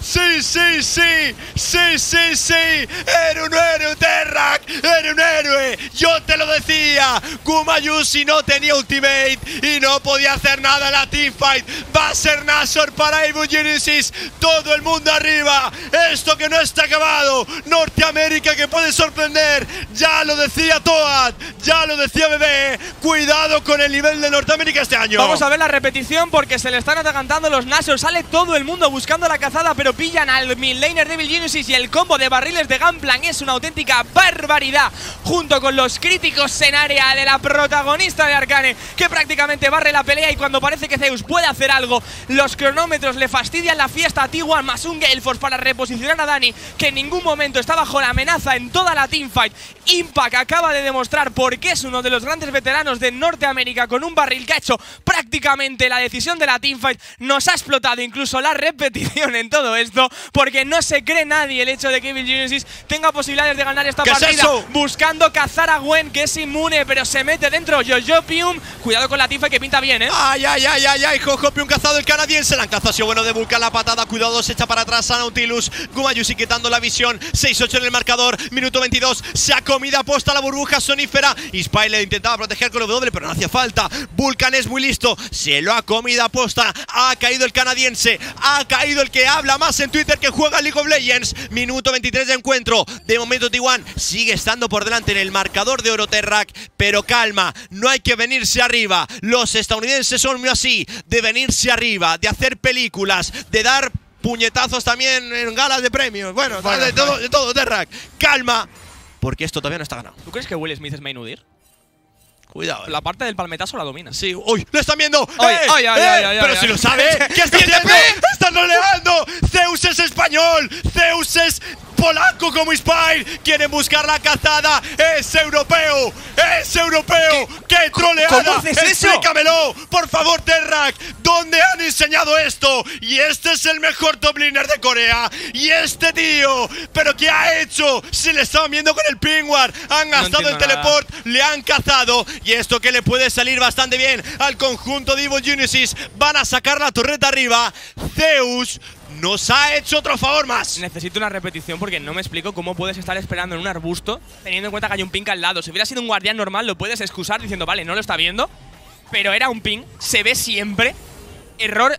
Sí, sí, sí. Sí, sí, sí. Era un héroe, Terrak. Era un héroe. Yo te lo decía. Gumayusi no tenía ultimate y no podía hacer nada en la teamfight. Va a ser Nashor para Evil Geniuses. Todo el mundo arriba. Esto que no está acabado. Norteamérica que puede sorprender. Ya lo decía Toad. Ya lo decía Bebé. Cuidado con el nivel de Norteamérica este año. Vamos a ver la repetición porque se le están atacando los Nashor. Sale todo el mundo buscando la cazada, pero pillan al midlaner de Evil Geniuses y el combo de barriles de Gangplank es una auténtica barbaridad, junto con los críticos en área de la protagonista de Arcane, que prácticamente barre la pelea, y cuando parece que Zeus puede hacer algo, los cronómetros le fastidian la fiesta a T uno, más un Gale Force para reposicionar a Danny, que en ningún momento está bajo la amenaza en toda la teamfight. Impact acaba de demostrar por qué es uno de los grandes veteranos de Norteamérica, con un barril que ha hecho prácticamente la decisión de la teamfight. Nos ha explotado incluso la repetición en todo esto, porque no se cree nadie el hecho de que Evil Geniuses tenga posibilidades de ganar esta partida. Es buscando cazar a Gwen, que es inmune, pero se mete dentro Jojopyun. Cuidado con la teamfight, que pinta bien, ¿eh? Ay, ay, ay, ay, ay, Jojopyun cazado, el canadiense. La caza ha sido bueno de Vulcan, la patada, cuidado, se echa para atrás a Nautilus. Gumayusi quitando la visión, seis ocho en el marcador, minuto veintidós, se ha comido a posta la burbuja sonífera. Spile intentaba proteger con los W, pero no hacía falta. Vulcan es muy listo. Se lo ha comido a posta, ha caído el canadiense, ha caído el que habla más en Twitter que juega League of Legends. Minuto veintitrés de encuentro, de momento T uno sigue estando por delante en el marcador de oro, Terrak, pero calma, no hay que venirse arriba. Los estadounidenses son muy así, de venirse arriba, de hacer películas, de dar puñetazos también en galas de premios, bueno, bueno de, todo, de todo, Terrak, calma, porque esto todavía no está ganado. ¿Tú crees que Will Smith es Mainudir? Cuidado. La parte del palmetazo la domina. Sí. ¡Uy! ¡Lo están viendo! ¡Ay, ¡Eh! ay, ay, ¡Eh! ay, ay, ay! ¡Pero ay, si ay. lo sabe! ¿Qué está haciendo? ¡Están roleando! ¡Zeus es español! ¡Zeus es polaco como Inspire! ¡Quieren buscar la cazada! ¡Es europeo! ¡Es europeo! ¡Qué, ¿Qué troleada! ¿Cómo haces eso? ¡Explícamelo! ¡Por favor, Terrak! ¿Dónde han enseñado esto? Y este es el mejor top laner de Corea. Y este tío, ¿pero qué ha hecho? Si le estaban viendo con el pingüar. Han gastado no el teleport, nada. le han cazado. Y esto que le puede salir bastante bien al conjunto de Evil Geniuses. Van a sacar la torreta arriba. Zeus nos ha hecho otro favor más. Necesito una repetición porque no me explico cómo puedes estar esperando en un arbusto teniendo en cuenta que hay un ping al lado. Si hubiera sido un guardián normal lo puedes excusar diciendo, vale, no lo está viendo. Pero era un ping, se ve siempre. Error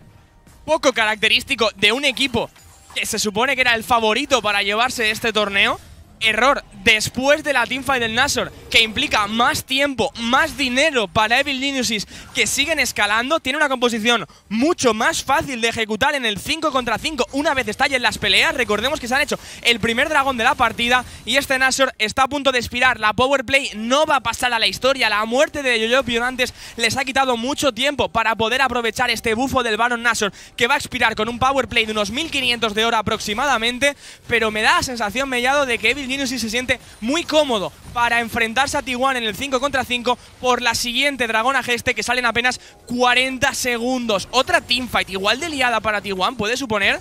poco característico de un equipo que se supone que era el favorito para llevarse este torneo. Error después de la teamfight del Nashor, que implica más tiempo, más dinero para Evil Geniuses, que siguen escalando. Tiene una composición mucho más fácil de ejecutar en el cinco contra cinco una vez estallen las peleas. Recordemos que se han hecho el primer dragón de la partida y este Nashor está a punto de expirar. La power play no va a pasar a la historia. La muerte de Jojopyun antes les ha quitado mucho tiempo para poder aprovechar este bufo del Baron Nashor, que va a expirar con un power play de unos mil quinientos de oro aproximadamente. Pero me da la sensación, Mellado, de que Evil Geniuses se siente muy cómodo para enfrentarse a T uno en el cinco contra cinco por la siguiente dragona geste, que salen apenas cuarenta segundos. Otra teamfight igual de liada para T uno puede suponer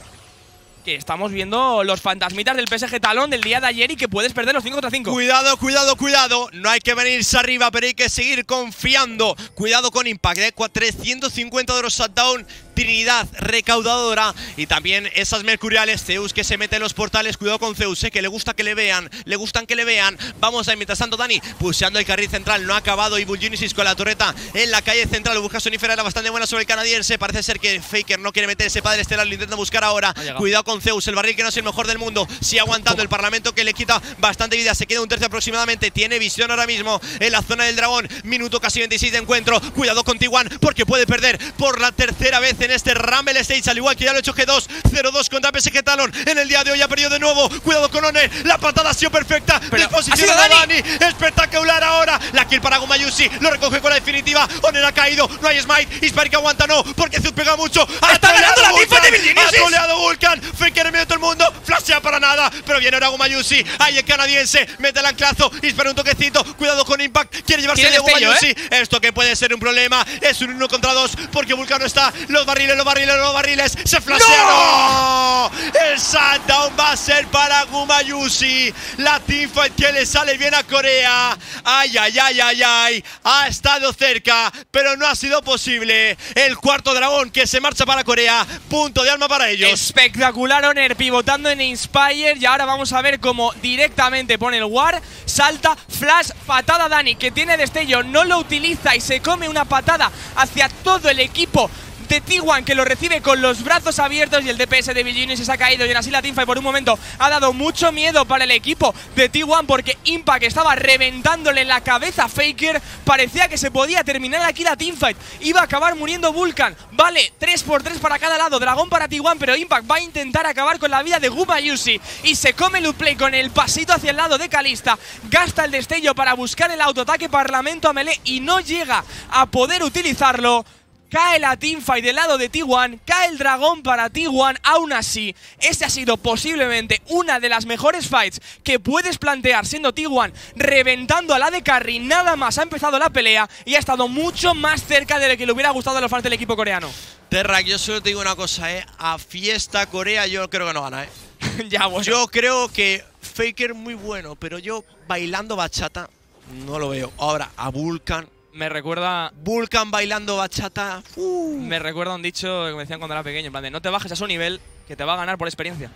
que estamos viendo los fantasmitas del P S G Talon del día de ayer y que puedes perder los cinco contra cinco. Cuidado, cuidado, cuidado. No hay que venirse arriba, pero hay que seguir confiando. Cuidado con Impact, ¿eh? trescientos cincuenta de los shutdown. Trinidad recaudadora y también esas mercuriales. Zeus que se mete en los portales. Cuidado con Zeus, eh, que le gusta que le vean. Le gustan que le vean. Vamos ahí. Mientras tanto, Danny pulseando el carril central. No ha acabado. Evil Geniuses con la torreta en la calle central. Busca Sonifera. Era bastante buena sobre el canadiense. Parece ser que Faker no quiere meter ese padre estelar. Lo intenta buscar ahora. Cuidado con Zeus. El barril que no es el mejor del mundo. Sigue aguantando el parlamento que le quita bastante vida. Se queda un tercio aproximadamente. Tiene visión ahora mismo en la zona del dragón. Minuto casi veintiséis de encuentro. Cuidado con T uno porque puede perder por la tercera vez en este Rumble Stage, al igual que ya lo ha hecho G dos. cero dos contra P S G Talon. En el día de hoy ha perdido de nuevo. Cuidado con Oner. La patada ha sido perfecta. Disposición de Danny. Espectacular ahora. La kill para Gumayusi. Lo recoge con la definitiva. Oner ha caído. No hay smite. Inspire que aguanta, no. Porque Zeus pega mucho. Ha troleado la Vulcan. Ha troleado Vulcan. Faker en medio de todo el mundo. Flashea para nada. Pero viene ahora Gumayusi. Ahí el canadiense. Mete el anclazo. Inspire un toquecito. Cuidado con Impact. Quiere llevarse de Gumayusi. ¿eh? Esto que puede ser un problema. Es un uno contra dos porque Vulcan no está. Los barriles, los barriles, los barriles. Se flashearon. ¡No! El shutdown va a ser para Gumayusi. La teamfight que le sale bien a Corea. Ay, ay, ay, ay, ay. Ha estado cerca, pero no ha sido posible. El cuarto dragón que se marcha para Corea. Punto de alma para ellos. Espectacular Oner pivotando en Inspire. Y ahora vamos a ver cómo directamente pone el ward. Salta, flash, patada Danny, que tiene destello. No lo utiliza y se come una patada hacia todo el equipo de T uno, que lo recibe con los brazos abiertos, y el D P S de Evil Geniuses se ha caído. Y en así la teamfight por un momento ha dado mucho miedo para el equipo de T uno, porque Impact estaba reventándole la cabeza a Faker. Parecía que se podía terminar aquí la teamfight. Iba a acabar muriendo Vulcan. Vale, tres por tres para cada lado. Dragón para T uno, pero Impact va a intentar acabar con la vida de Gumayusi. Y se come el upplay con el pasito hacia el lado de Kalista. Gasta el destello para buscar el autoataque parlamento a melee y no llega a poder utilizarlo. Cae la teamfight del lado de T uno, cae el dragón para T uno. Aún así, esta ha sido posiblemente una de las mejores fights que puedes plantear siendo T uno, reventando a la de carry. Nada más ha empezado la pelea y ha estado mucho más cerca de lo que le hubiera gustado a los fans del equipo coreano. Terrak, yo solo te digo una cosa, ¿eh? A fiesta Corea yo creo que no gana, ¿eh? Ya, bueno. Yo creo que Faker muy bueno, pero yo bailando bachata no lo veo. Ahora, a Vulcan… Me recuerda… Vulcan bailando bachata… Uh. Me recuerda un dicho que me decían cuando era pequeño, en plan de no te bajes a su nivel, que te va a ganar por experiencia.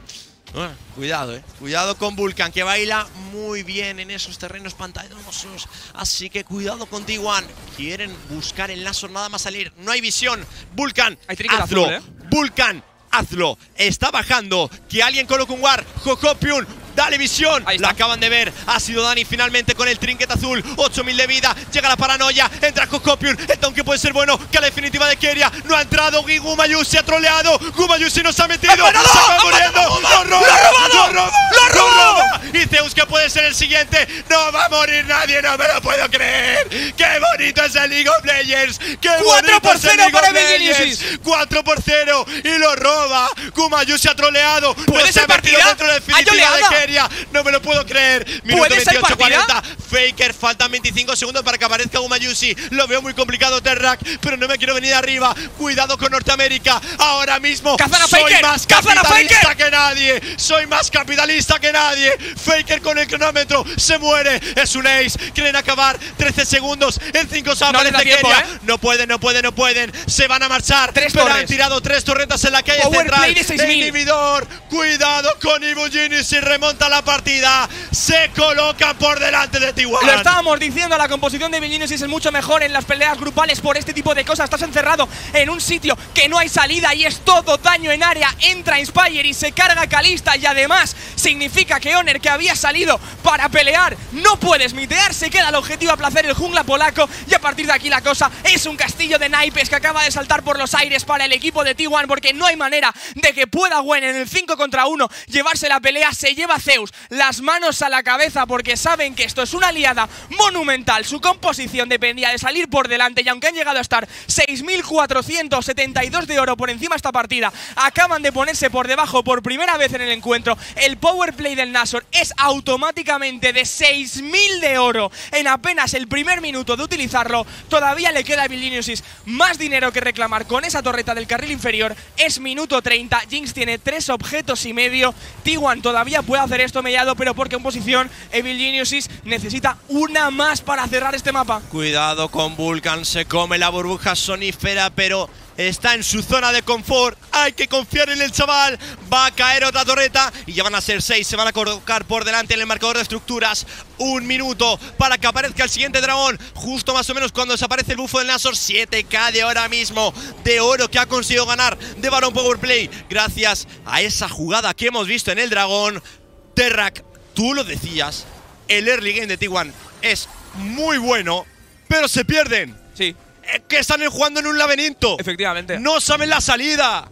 Uh, cuidado, eh. Cuidado con Vulcan, que baila muy bien en esos terrenos pantanosos. Así que cuidado con T uno. Quieren buscar el Nashor, nada más salir. No hay visión. Vulcan, hazlo. Azul, ¿eh? Vulcan, hazlo. Está bajando. Que alguien coloque un war. Jojopyun. Dale visión. Ahí lo acaban de ver. Ha sido Danny finalmente con el trinket azul. ocho mil de vida. Llega la paranoia. Entra Coscopion. El down que puede ser bueno. Que la definitiva de Keria. No ha entrado. Gumayusi ha troleado. Gumayusi nos ha metido. ¡Se muriendo! ¡Lo roba! ¡Lo roba! ¡Lo roba! Y Zeus, que puede ser el siguiente. No va a morir nadie. No me lo puedo creer. ¡Qué bonito es el League of Legends! ¡Qué bonito es el League of Legends! cuatro por cero y lo roba. Gumayusi ha troleado. ¿Puede ser partida? Dentro de la definitiva de Keria. No me lo puedo creer. Minuto veintiocho cuarenta. Faker, faltan veinticinco segundos para que aparezca Gumayusi. Lo veo muy complicado, Terrak, pero no me quiero venir arriba. Cuidado con Norteamérica. Ahora mismo soy más capitalista que nadie. Soy más capitalista que nadie. Faker con el cronómetro se muere. Es un ace. Quieren acabar. trece segundos. En cinco se aparece Keria. No pueden, no pueden, no pueden. Se van a marchar. Pero han tirado tres torretas en la calle central. El inhibidor. Cuidado con Evil Geniuses. Si remonta la partida, se colocan por delante de T uno. Lo estábamos diciendo, la composición de Evil Geniuses es mucho mejor en las peleas grupales por este tipo de cosas. Estás encerrado en un sitio que no hay salida y es todo daño en área. Entra Inspire y se carga Kalista, y además significa que Oner, que había salido para pelear, no puedes mitear. Se queda el objetivo a placer el jungla polaco, y a partir de aquí la cosa es un castillo de naipes que acaba de saltar por los aires para el equipo de T uno, porque no hay manera de que pueda Gwen en el cinco contra uno llevarse la pelea. Se lleva Zeus las manos a la cabeza porque saben que esto es una liada monumental. Su composición dependía de salir por delante, y aunque han llegado a estar seis mil cuatrocientos setenta y dos de oro por encima esta partida, acaban de ponerse por debajo por primera vez en el encuentro. El power play del Nashor es automáticamente de seis mil de oro en apenas el primer minuto de utilizarlo. Todavía le queda a Evil Geniuses más dinero que reclamar con esa torreta del carril inferior. Es minuto treinta, Jinx tiene tres objetos y medio. T uno todavía puede hacer esto mediado, pero por composición Evil Geniuses necesita una más para cerrar este mapa. Cuidado con Vulcan, se come la burbuja sonífera, pero está en su zona de confort. Hay que confiar en el chaval. Va a caer otra torreta y ya van a ser seis. Se van a colocar por delante en el marcador de estructuras. Un minuto para que aparezca el siguiente dragón. Justo más o menos cuando desaparece el bufo del Nashor. siete K de ahora mismo de oro que ha conseguido ganar de Baron Powerplay gracias a esa jugada que hemos visto en el dragón. Terrak, tú lo decías. El early game de T uno es muy bueno, pero se pierden. Sí. Que están jugando en un laberinto. Efectivamente. No saben la salida.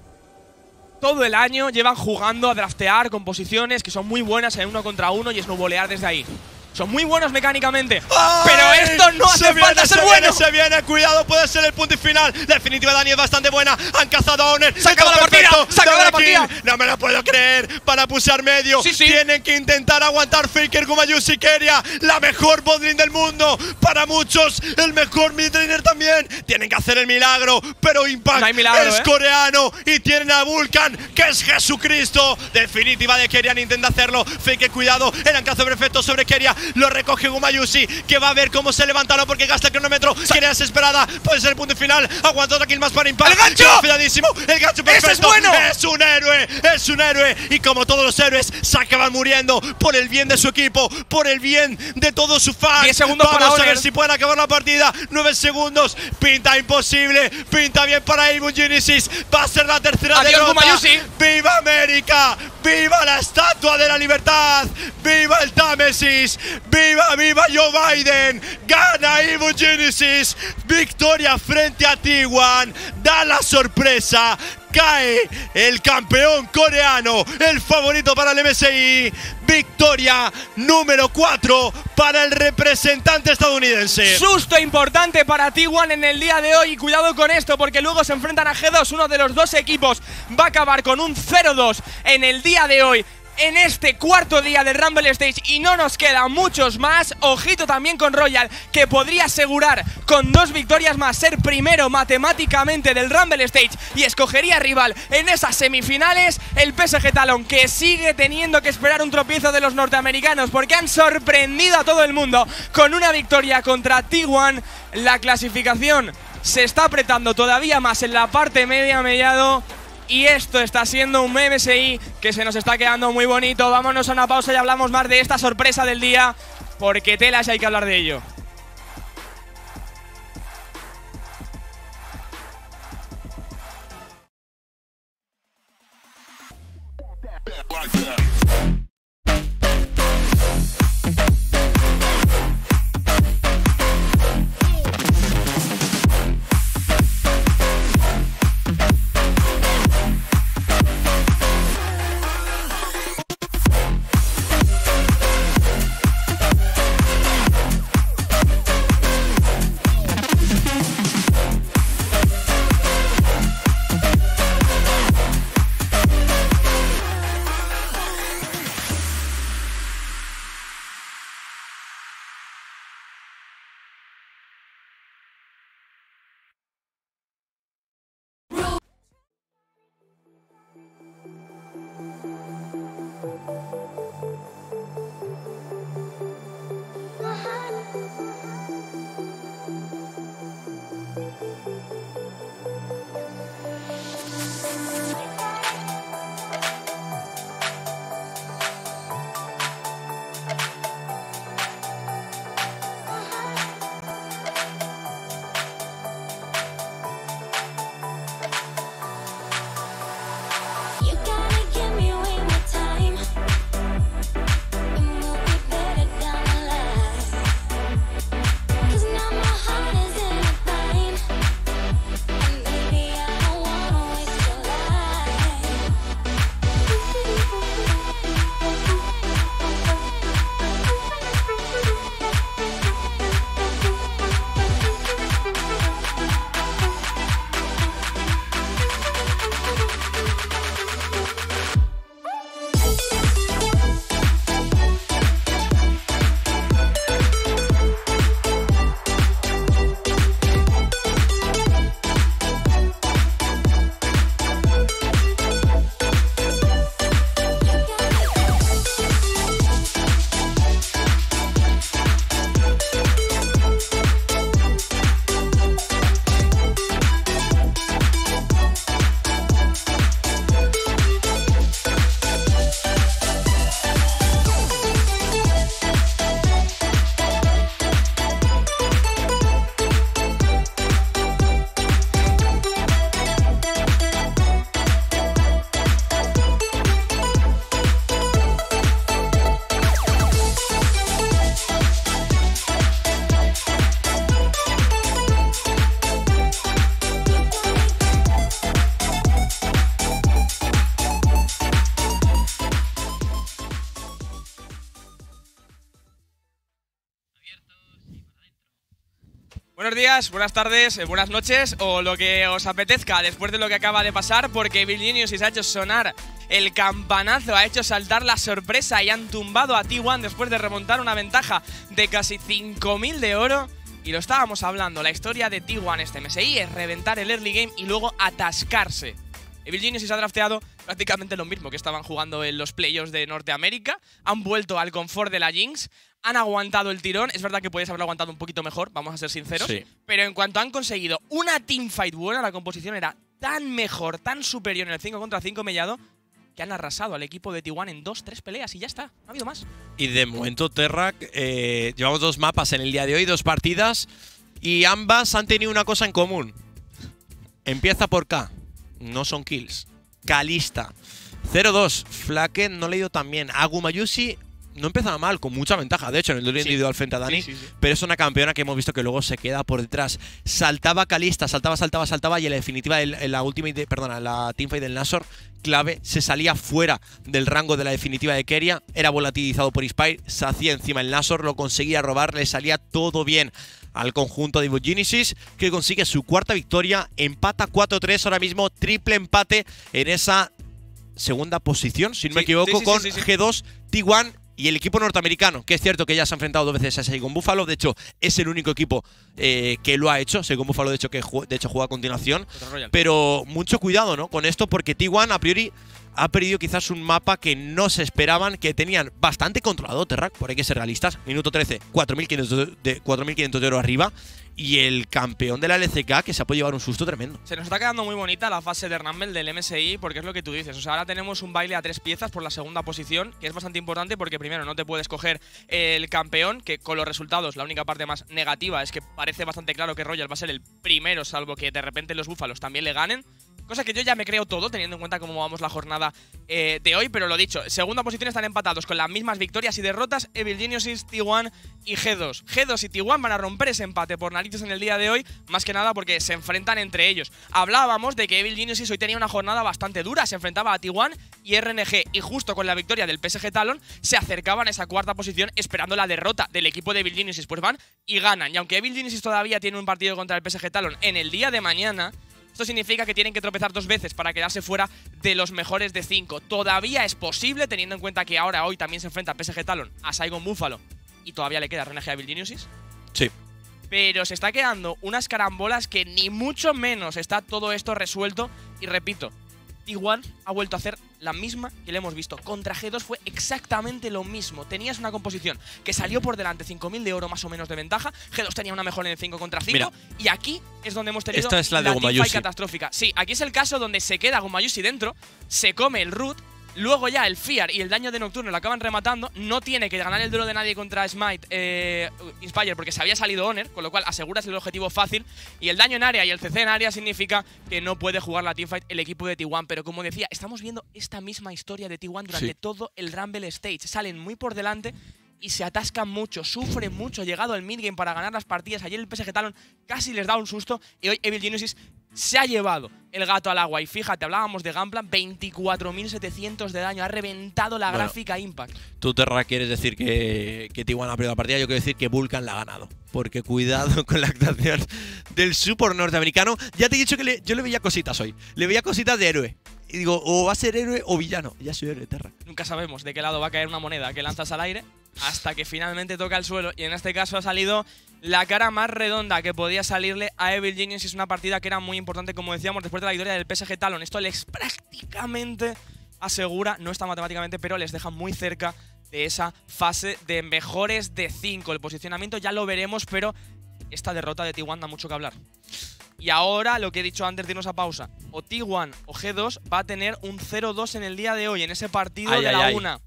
Todo el año llevan jugando a draftear con posiciones que son muy buenas en uno contra uno y snowbolear desde ahí. Son muy buenos mecánicamente. ¡Ay! Pero esto no hace se viene, falta ser se bueno. Viene, se viene, cuidado, puede ser el punto y final. La definitiva de Dani es bastante buena. Han cazado a Oner. Se acaba la partida. Se acaba la partida. No me la puedo creer. Para pusear medio. Sí, sí. Tienen que intentar aguantar Faker, Gumayusi, Keria. La mejor botlane del mundo. Para muchos, el mejor midlaner también. Tienen que hacer el milagro. Pero Impact no hay milagro, es eh. coreano. Y tienen a Vulcan, que es Jesucristo. Definitiva de Keria, intenta hacerlo. Faker, cuidado. El alcance perfecto sobre Keria. Lo recoge Gumayusi, que va a ver cómo se levantará porque gasta el cronómetro. Keria desesperada. Puede ser el punto final. Aguanta otra kill más para Impact. ¡El gancho! Cuidadísimo. El gancho perfecto. ¡Ese es bueno! Es un héroe. Es un héroe. Y como todos los héroes, se acaban muriendo por el bien de su equipo, por el bien de todos sus fans. diez segundos Vamos para Vamos a ver si pueden acabar la partida. nueve segundos. Pinta imposible. Pinta bien para Evil Geniuses. Va a ser la tercera Adiós, derrota. Gumayusi. ¡Viva América! ¡Viva la Estatua de la Libertad! ¡Viva el Támesis! ¡Viva, viva Joe Biden! ¡Gana Evil Geniuses! ¡Victoria frente a T uno! ¡Da la sorpresa! ¡Cae el campeón coreano! ¡El favorito para el M S I! ¡Victoria número cuatro para el representante estadounidense! Susto importante para T uno en el día de hoy. Y cuidado con esto porque luego se enfrentan a G dos. Uno de los dos equipos va a acabar con un cero dos en el día de hoy. En este cuarto día del Rumble Stage y no nos quedan muchos más. Ojito también con Royal, que podría asegurar con dos victorias más ser primero matemáticamente del Rumble Stage y escogería rival en esas semifinales. El P S G Talon, que sigue teniendo que esperar un tropiezo de los norteamericanos porque han sorprendido a todo el mundo con una victoria contra T uno. La clasificación se está apretando todavía más en la parte media mediado. Y esto está siendo un M S I que se nos está quedando muy bonito. Vámonos a una pausa y hablamos más de esta sorpresa del día, porque telas y hay que hablar de ello. Buenos días, buenas tardes, buenas noches o lo que os apetezca después de lo que acaba de pasar, porque Evil Geniuses ha hecho sonar el campanazo, ha hecho saltar la sorpresa y han tumbado a T uno después de remontar una ventaja de casi cinco mil de oro. Y lo estábamos hablando, la historia de T uno este M S I es reventar el early game y luego atascarse. Evil Geniuses ha drafteado prácticamente lo mismo que estaban jugando en los playoffs de Norteamérica. Han vuelto al confort de la Jinx, han aguantado el tirón. Es verdad que podéis haberlo aguantado un poquito mejor, vamos a ser sinceros. Sí. Pero en cuanto han conseguido una teamfight buena, la composición era tan mejor, tan superior en el cinco contra cinco mellado, que han arrasado al equipo de T uno en dos, tres peleas y ya está, no ha habido más. Y de momento, Terrak, eh, llevamos dos mapas en el día de hoy, dos partidas, y ambas han tenido una cosa en común. Empieza por K, no son kills. Kalista, cero dos, Flaken no le ha ido tan bien. A Gumayusi no empezaba mal, con mucha ventaja, de hecho, en el duelo sí. individual frente a Danny, sí, sí, sí. pero es una campeona que hemos visto que luego se queda por detrás. Saltaba Kalista, saltaba, saltaba, saltaba, y en la definitiva, en la ultimate de, perdona, la teamfight del Nashor, clave, se salía fuera del rango de la definitiva de Keria, era volatilizado por Inspire, se hacía encima el Nashor, lo conseguía robar, le salía todo bien al conjunto de Evil Geniuses, que consigue su cuarta victoria, empata cuatro tres, ahora mismo triple empate en esa segunda posición, si no sí, me equivoco, sí, sí, con sí, sí, sí. G dos, T uno, y el equipo norteamericano, que es cierto que ya se ha enfrentado dos veces a Saigon Buffalo, de hecho es el único equipo eh, que lo ha hecho, Saigon Buffalo de hecho que de hecho juega a continuación, pero mucho cuidado, ¿no?, con esto, porque T uno a priori ha perdido quizás un mapa que no se esperaban, que tenían bastante controlado, Terrak, por hay que ser realistas, minuto trece, cuatro mil quinientos de, cuatro mil quinientos de oro arriba, y el campeón de la L C K que se ha podido llevar un susto tremendo. Se nos está quedando muy bonita la fase de Rumble del M S I, porque es lo que tú dices, o sea, ahora tenemos un baile a tres piezas por la segunda posición, que es bastante importante porque primero no te puedes coger el campeón, que con los resultados la única parte más negativa es que parece bastante claro que Royal va a ser el primero, salvo que de repente los búfalos también le ganen. Cosa que yo ya me creo todo, teniendo en cuenta cómo vamos la jornada eh, de hoy, pero lo dicho, segunda posición están empatados con las mismas victorias y derrotas, Evil Geniuses, T uno y G dos. G dos y T uno van a romper ese empate por narices en el día de hoy, más que nada porque se enfrentan entre ellos. Hablábamos de que Evil Geniuses hoy tenía una jornada bastante dura, se enfrentaba a T uno y R N G, y justo con la victoria del P S G Talon se acercaban a esa cuarta posición esperando la derrota del equipo de Evil Geniuses, pues van y ganan. Y aunque Evil Geniuses todavía tiene un partido contra el P S G Talon en el día de mañana, esto significa que tienen que tropezar dos veces para quedarse fuera de los mejores de cinco. Todavía es posible, teniendo en cuenta que ahora, hoy, también se enfrenta a P S G Talon, a Saigon Buffalo, y todavía le queda R N G a Evil Geniuses. Sí. Pero se está quedando unas carambolas que ni mucho menos está todo esto resuelto. Y repito, T uno ha vuelto a hacer la misma que le hemos visto. Contra G dos fue exactamente lo mismo. Tenías una composición que salió por delante, cinco mil de oro más o menos de ventaja. G dos tenía una mejor en el cinco contra cinco. Mira, y aquí es donde hemos tenido esta es la, la de teamfight catastrófica. Sí, aquí es el caso donde se queda Gumayusi dentro, se come el root, luego ya el Fear y el daño de Nocturne lo acaban rematando. No tiene que ganar el duelo de nadie contra Smite eh, Inspire, porque se había salido Oner, con lo cual aseguras el objetivo fácil. Y el daño en área y el C C en área significa que no puede jugar la teamfight el equipo de T uno. Pero como decía, estamos viendo esta misma historia de T uno durante sí. todo el Rumble Stage. Salen muy por delante y se atascan mucho, sufren mucho, llegado al midgame para ganar las partidas. Ayer el P S G Talon casi les da un susto y hoy Evil Geniuses se ha llevado el gato al agua. Y fíjate, hablábamos de Gangplank, veinticuatro mil setecientos de daño, ha reventado la bueno, gráfica Impact. Tú, Terra, quieres decir que, que T uno ha perdido la partida, yo quiero decir que Vulcan la ha ganado. Porque cuidado con la actuación del support norteamericano. Ya te he dicho que le, yo le veía cositas hoy, le veía cositas de héroe. Y digo, o va a ser héroe o villano. Ya soy héroe, Terra. Nunca sabemos de qué lado va a caer una moneda que lanzas al aire hasta que finalmente toca el suelo. Y en este caso ha salido la cara más redonda que podía salirle a Evil Geniuses. Es una partida que era muy importante, como decíamos, después de la victoria del P S G Talon. Esto les prácticamente asegura, no está matemáticamente, pero les deja muy cerca de esa fase de mejores de cinco. El posicionamiento ya lo veremos, pero esta derrota de T uno da mucho que hablar. Y ahora, lo que he dicho antes de irnos a pausa, o T uno o G dos va a tener un cero dos en el día de hoy, en ese partido ay, de ay, la ay. una.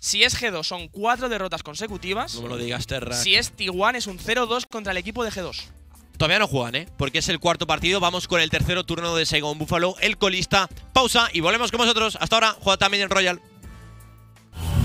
Si es G dos, son cuatro derrotas consecutivas. No me lo digas, Terra. Si es T uno, es un cero dos contra el equipo de G dos. Todavía no juegan, ¿eh? Porque es el cuarto partido. Vamos con el tercero turno de Saigon Buffalo, el colista. Pausa y volvemos con vosotros. Hasta ahora, juega también en Royal.